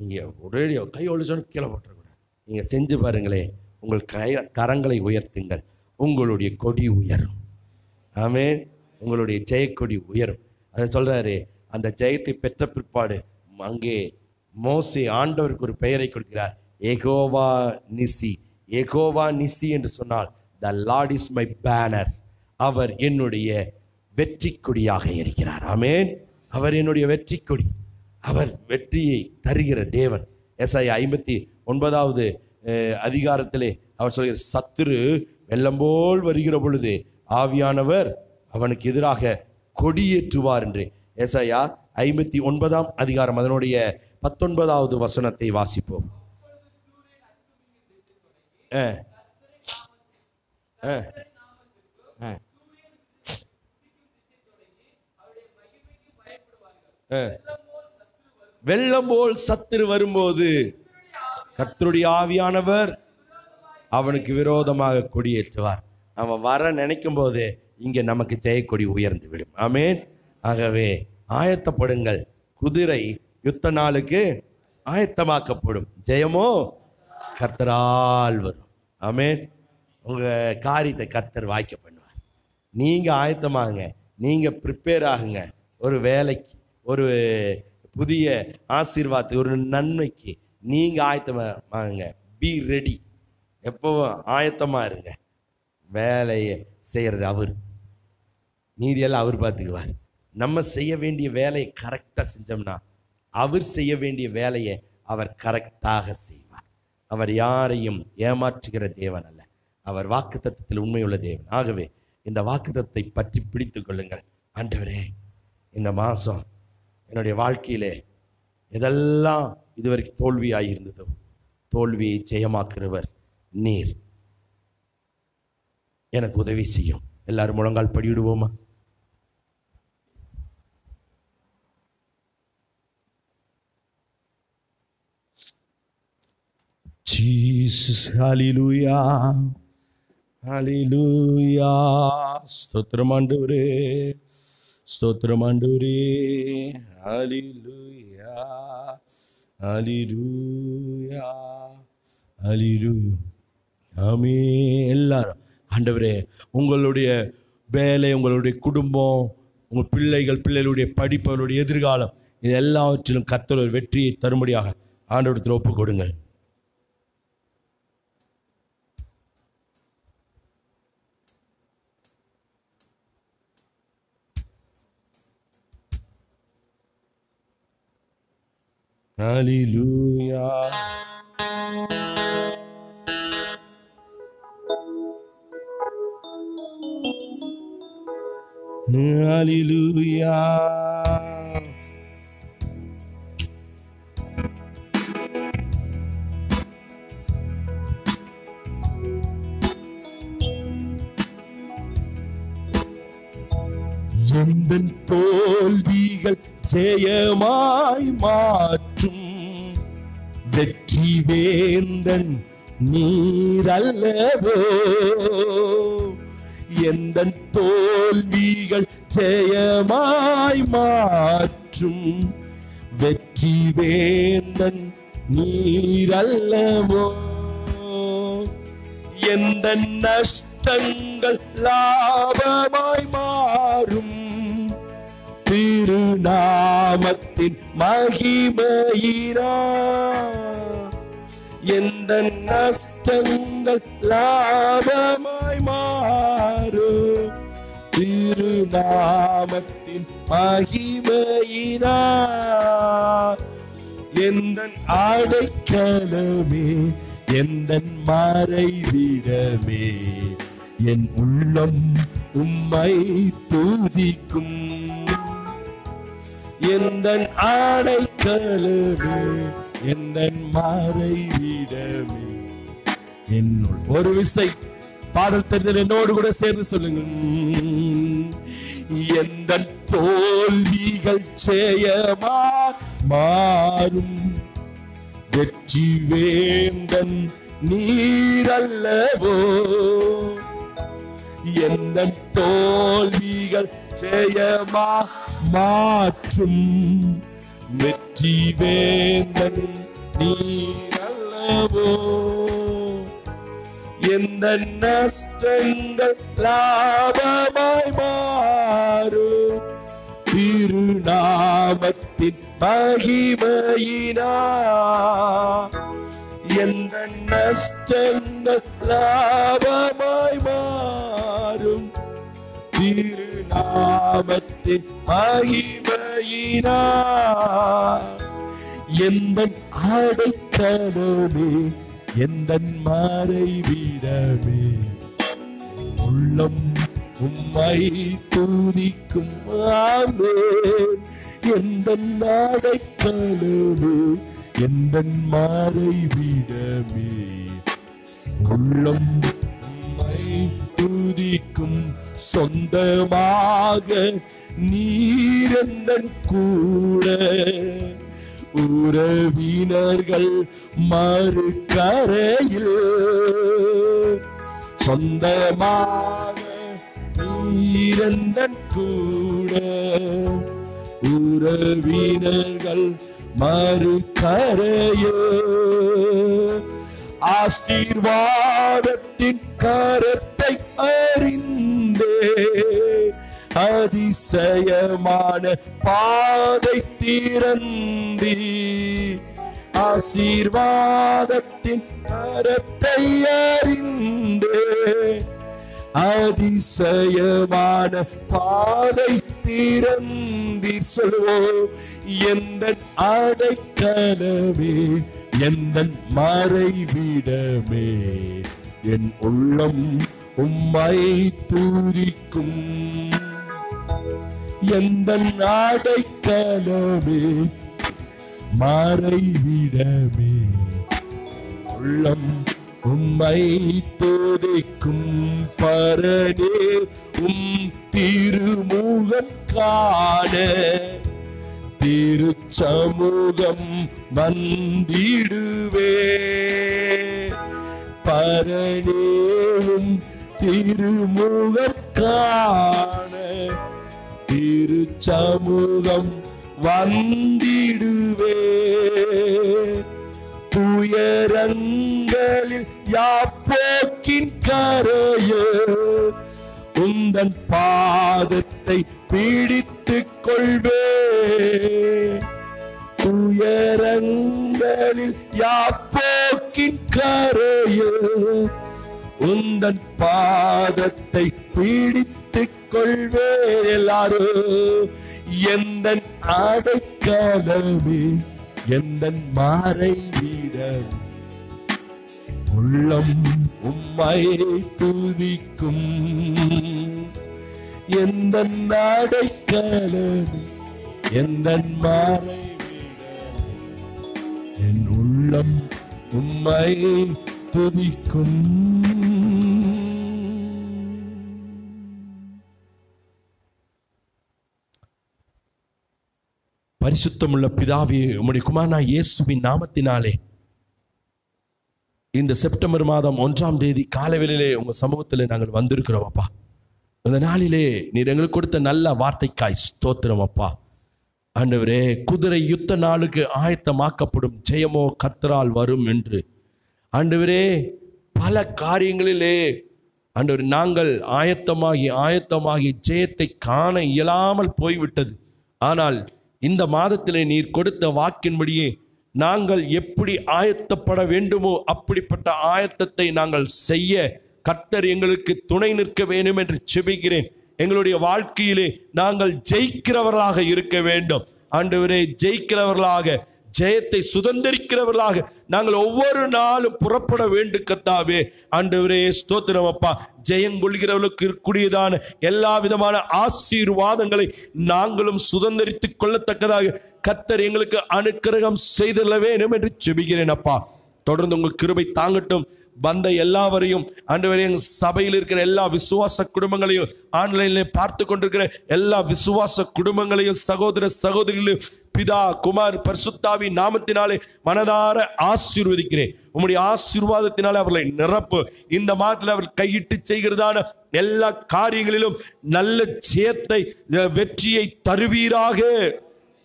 நீங்கள் ஒரேடியோ கை ஒழிச்சோன்னு கீழே போட்டுறக்கூடாது. நீங்கள் செஞ்சு பாருங்களேன், உங்கள் கை கரங்களை உயர்த்துங்கள், உங்களுடைய கொடி உயரும். ஆமே, உங்களுடைய ஜெயக்கொடி உயரும். அதை சொல்றாரு. அந்த ஜெயத்தை பெற்ற பிற்பாடு அங்கே மோசே ஆண்டவருக்கு ஒரு பெயரை கொடுக்கிறார், ஏகோவா நிசி. ஏகோவா நிசி என்று சொன்னால் the Lord is my banner, அவர் என்னுடைய வெற்றி கொடியாக இருக்கிறார். ஆமேன். அவர் என்னுடைய வெற்றி கொடி, அவர் வெற்றியை தருகிற தேவன். ஏசாயா ஐம்பத்தி ஒன்பதாவது அதிகாரத்திலே அவர் சொல்கிற, சத்துரு வெள்ளம்போல் வருகிற பொழுது ஆவியானவர் அவனுக்கு எதிராக கொடியேற்றுவார் என்று. ஏசாயா ஐம்பத்தி ஒன்பதாம் அதிகாரம் அதனுடைய பத்தொன்பதாவது வசனத்தை வாசிப்போம். வெள்ளம் போல் சத்துரு வரும்போது கர்த்தருடைய ஆவியானவர் அவனுக்கு விரோதமாக கொடியேற்றுவார். அவன் வர நினைக்கும் போது இங்கே நமக்கு ஜெயக்கொடி உயர்ந்து விடும். ஆமேன். ஆகவே ஆயத்தப்படுங்கள், குதிரை யுத்த நாளுக்கு ஆயத்தமாக்கப்படும், ஜெயமோ கர்த்தரால் வரும். ஆமேன். உங்கள் காரியத்தை கர்த்தர் வாய்க்க பண்ணுவார். நீங்கள் ஆயத்தமாகுங்க, நீங்கள் ப்ரிப்பேர் ஆகுங்க. ஒரு வேலைக்கு, ஒரு புதிய ஆசீர்வாதத்துக்கு, ஒரு நன்மைக்கு நீங்கள் ஆயத்தமாகுங்க. பி ரெடி, எப்பவும் ஆயத்தமாக இருங்க. வேலையை செய்கிறது அவர், நீதியெல்லாம் அவர் பார்த்துக்குவார். நம்ம செய்ய வேண்டிய வேலையை கரெக்டாக செஞ்சோம்னா அவர் செய்ய வேண்டிய வேலையை அவர் கரெக்டாக செய்வார். அவர் யாரையும் ஏமாற்றுகிற தேவன் அல்ல, அவர் வாக்குத்தத்தத்தில் உண்மையுள்ள தேவன். ஆகவே இந்த வாக்குத்தத்தை பற்றி பிடித்து கொள்ளுங்கள். ஆண்டவரே, இந்த மாதம் என்னுடைய வாழ்க்கையிலே எதெல்லாம் இதுவரைக்கும் தோல்வியாக இருந்ததோ தோல்வியை ஜெயமாக்குறவர் நீர், எனக்கு உதவி செய்யும். எல்லாரும் முழங்கால் படிவிடுவோமா? ஜீசஸ், ஹல்லேலூயா, ஹல்லேலூயா. ஸ்தோத்திரம் ஆண்டவரே, ஸ்தோத்திரம் ஆண்டவரே, ஹல்லேலூயா, ஹல்லேலூயா, ஹல்லேலூயா. ஆமே. எல்லாரும் ஆண்டவரே, உங்களுடைய வேலை, உங்களுடைய குடும்பம், உங்கள் பிள்ளைகள், பிள்ளைகளுடைய படிப்பு, அவருடைய எதிர்காலம், இது எல்லாவற்றிலும் கர்த்தர் ஒரு வெற்றியை தரும்படியாக ஆண்டவரத்தில் ஒப்புக் கொடுங்கள். Hallelujah. Hallelujah. எந்தன் தோல்விகள் ஜெயமாய் மாற்றும் வெற்றி வேந்தன் நீரல்லவோ. எந்தன் தோல்விகள் ஜெயமாய் மாற்றும் வெற்றி வேந்தன் நீரல்லவோ. எந்தன் நஷ்டங்கள் லாபமாய் மாறும் திருநாமத்தின் மகிமையிரா. எந்த நஷ்டங்கள் லாபமாய் மாறும் திருநாமத்தின் மகிமையிரா. எந்த அடைக்கலமே, எந்த மறைவிடமே, என் உள்ளம் உம்மை துதிக்கும். எந்தன் ஆடைக்கலமே, எந்தன் மறைவிடமே, என்னுள் ஒரு விசை பாடல் தெரிதல் என்னோடு கூட சேர்ந்து சொல்லுங்க. எந்தன் தோல்விகள் ஜெயமா மாறும் வெற்றி வேந்தன் நீரல்லவோ. எந்தன் தோல்விகள் ஜெயமா மாற்றும் வெற்றி வேந்தன் நீரல்லவோ. எந்த நஷ்டங்கள் லாபமாய் மாறும் திருநாமத்தின் மகிமையினா எந்த நஷ்டங்கள் லாபமாய் மாறும். திருநாமத்தின் மகிமையினா எந்த அடைக்கலமே எந்த மறைவிடமே உள்ளம் உம்மை துதிக்கும். ஆமென். எந்த அடைக்கலமே எந்த மறைவிடமே உள்ளம் உம்மை துதிக்கும். சொந்தமாக நீரெந்தன் கூட உறவினர்கள் மறுக்கரையில். சொந்தமாக நீரெந்தன் கூட உறவினர்கள் மறுக்கரையில். ஆசீர்வாதத்தின் கரத்தை அறிந்தே அதிசயமான பாதை திறந்தி. ஆசீர்வாதத்தின் கரத்தை அறிந்தே அதிசயமான பாதை திறந்தி. சொல்வோம், எந்த அடைக்கலமே எந்த மறைவிடமே என் உள்ளம் உம்மை துதிக்கும். எந்த அடைக்கலமே மறைவிடமே உள்ளம் உம்மை துதிக்கும். பரனே உம் திருமுகம் காண திருச்சமூகம் வந்திடுவே. பரனே உம் திருமுகம் காண திருச்சமூகம் வந்திடுவே. துயரங்களில் யாப்போக்கின் கரையே உந்தன் பாதத்தை பிடித்து கொள்வே. துயரங்களில் யாப்போக்கின் கரையே உந்தன் பாதத்தை பிடித்து கொள்வே. எல்லாரும் எந்த அடைக்கலமே எந்த மறைவிடம் உள்ளம் உம்மை துதிக்கும். எந்த அடைக்கலமே எந்த மறைவிடம் என் உள்ளம் உம்மை துதிக்கும். பரிசுத்தமுள்ள பிதாவே, உம்முடைய குமாரனா இயேசுவின் நாமத்தினாலே இந்த செப்டம்பர் மாதம் ஒன்றாம் தேதி காலவேளையிலே உங்கள் சமூகத்தில் நாங்கள் வந்திருக்கிறோம் அப்பா. இந்த நாளிலே நீர் எங்களுக்கு கொடுத்த நல்ல வார்த்தைக்காய் ஸ்தோத்திரம் அப்பா. ஆண்டவரே, குதிரை யுத்த நாளுக்கு ஆயத்தமாக்கப்படும், ஜெயமோ கர்த்தரால் வரும் என்று ஆண்டவரே பல காரியங்களிலே ஆண்டவரே நாங்கள் ஆயத்தமாகி ஆயத்தமாகி ஜெயத்தை காண இயலாமல் போய்விட்டது. ஆனால் இந்த மாதத்திலே நீர் கொடுத்த வாக்கின்படியே நாங்கள் எப்படி ஆயத்தப்பட வேண்டுமோ அப்படிப்பட்ட ஆயத்தத்தை நாங்கள் செய்ய கர்த்தர் எங்களுக்கு துணை நிற்க வேண்டும் என்று ஜெபிக்கிறேன். எங்களுடைய வாழ்க்கையிலே நாங்கள் ஜெயிக்கிறவர்களாக இருக்க வேண்டும் ஆண்டவரே. ஜெயிக்கிறவர்களாக, ஜெயத்தை சுதந்திரிக்கிறவர்களாக நாங்கள் ஒவ்வொரு நாளும் புறப்பட வேண்டும் கர்த்தாவே. ஆண்டவரே ஸ்தோத்திரம் அப்பா. ஜெயம் கொள்கிறவர்களுக்கு இருக்கக்கூடியதான எல்லா விதமான ஆசீர்வாதங்களை நாங்களும் சுதந்திரித்து கொள்ளத்தக்கதாக கர்த்தர் எங்களுக்கு அனுக்கிரகம் செய்தல்ல வேண்டும் என்று ஜெபிக்கிறேன் அப்பா. தொடர்ந்து உங்கள் கிருபை தாங்கட்டும். வந்த எல்லாவரையும் ஆண்டவரே, எங்கள் சபையில் இருக்கிற எல்லா விசுவாச குடும்பங்களையும், ஆன்லைனில் பார்த்து கொண்டிருக்கிற எல்லா விசுவாச குடும்பங்களையும், சகோதர சகோதரிகளையும் பிதா குமார் பரிசுத்தாவி நாமத்தினாலே மனதார ஆசீர்வதிக்கிறேன். உம்முடைய ஆசீர்வாதத்தினாலே அவர்களை நிரப்பு. இந்த மாதத்தில் அவர் கையிட்டு செய்கிறதான எல்லா காரியங்களிலும் நல்ல ஜெயத்தை வெற்றியை தருவீராக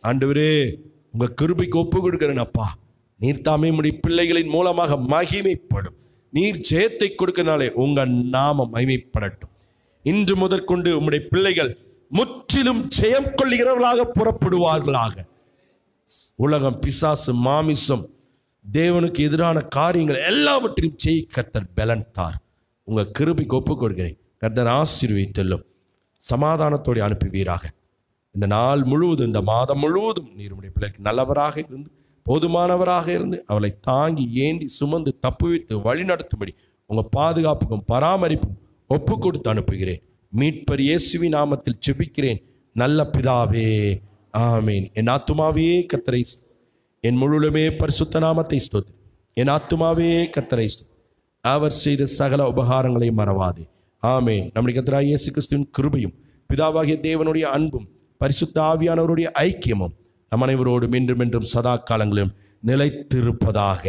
ஆண்டவரே. உங்கள் கிருபைக்கு ஒப்பு கொடுக்கிறேன் அப்பா. நீர் தாமே உம்முடைய பிள்ளைகளின் மூலமாக மகிமைப்படும். நீர் ஜெயத்தை கொடுக்கனாலே உங்கள் நாமம் மகிமைப்படட்டும். இன்று முதற்கொண்டு உம்முடைய பிள்ளைகள் முற்றிலும் ஜெயம் கொள்ளுகிறவர்களாக புறப்படுவார்களாக. உலகம், பிசாசு, மாமிசம், தேவனுக்கு எதிரான காரியங்கள் எல்லாவற்றையும் செய் கர்த்தர் பலன் தார். உங்கள் கிருபைக்கு ஒப்புக் கொடுக்கிறேன். கர்த்தர் ஆசீர்வதித்தல்லும் சமாதானத்தோடு அனுப்புவீராக. இந்த நாள் முழுவதும், இந்த மாதம் முழுவதும் நீர் உடைய பிள்ளைக்கு நல்லவராக இருந்து, போதுமானவராக இருந்து, அவளை தாங்கி ஏந்தி சுமந்து தப்புவித்து வழி நடத்தும்படி உங்கள் பாதுகாப்புக்கும் பராமரிப்பும் ஒப்பு கொடுத்து அனுப்புகிறேன். மீட்பர் இயேசுவின் நாமத்தில் செபிக்கிறேன் நல்ல பிதாவே, ஆமீன். என் ஆத்துமாவே கர்த்தரை, என் முழுலுமே பரிசுத்த நாமத்தை ஸ்தோத்திரி. என் ஆத்துமாவே கர்த்தரை, அவர் செய்த சகல உபகாரங்களை மறவாதே. ஆமீன். நம்முடைய கர்த்தராகிய இயேசு கிறிஸ்துவின் கிருபையும் பிதாவாகிய தேவனுடைய அன்பும் பரிசுத்த ஆவியானவருடைய ஐக்கியமும் நம் அனைவரோடும் இன்றும் என்றும் சதா காலங்களிலும் நிலைத்திருப்பதாக.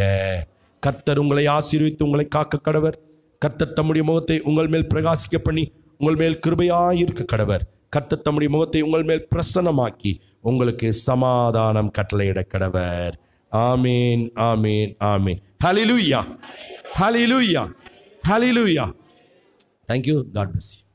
கர்த்தர் உங்களை ஆசீர்வித்து உங்களை காக்க கடவர். கர்த்தர் தம்முடைய முகத்தை உங்கள் மேல் பிரகாசிக்க பண்ணி உங்கள் மேல் கிருபையாயிருக்க கடவர். கர்த்தர் தம்முடைய முகத்தை உங்கள் மேல் பிரசன்னமாக்கி உங்களுக்கு சமாதானம் கட்டளையிட கடவர். ஆமீன், ஆமீன், ஆமீன். ஹல்லேலூயா, ஹல்லேலூயா, ஹல்லேலூயா. தேங்க்யூ. God bless you.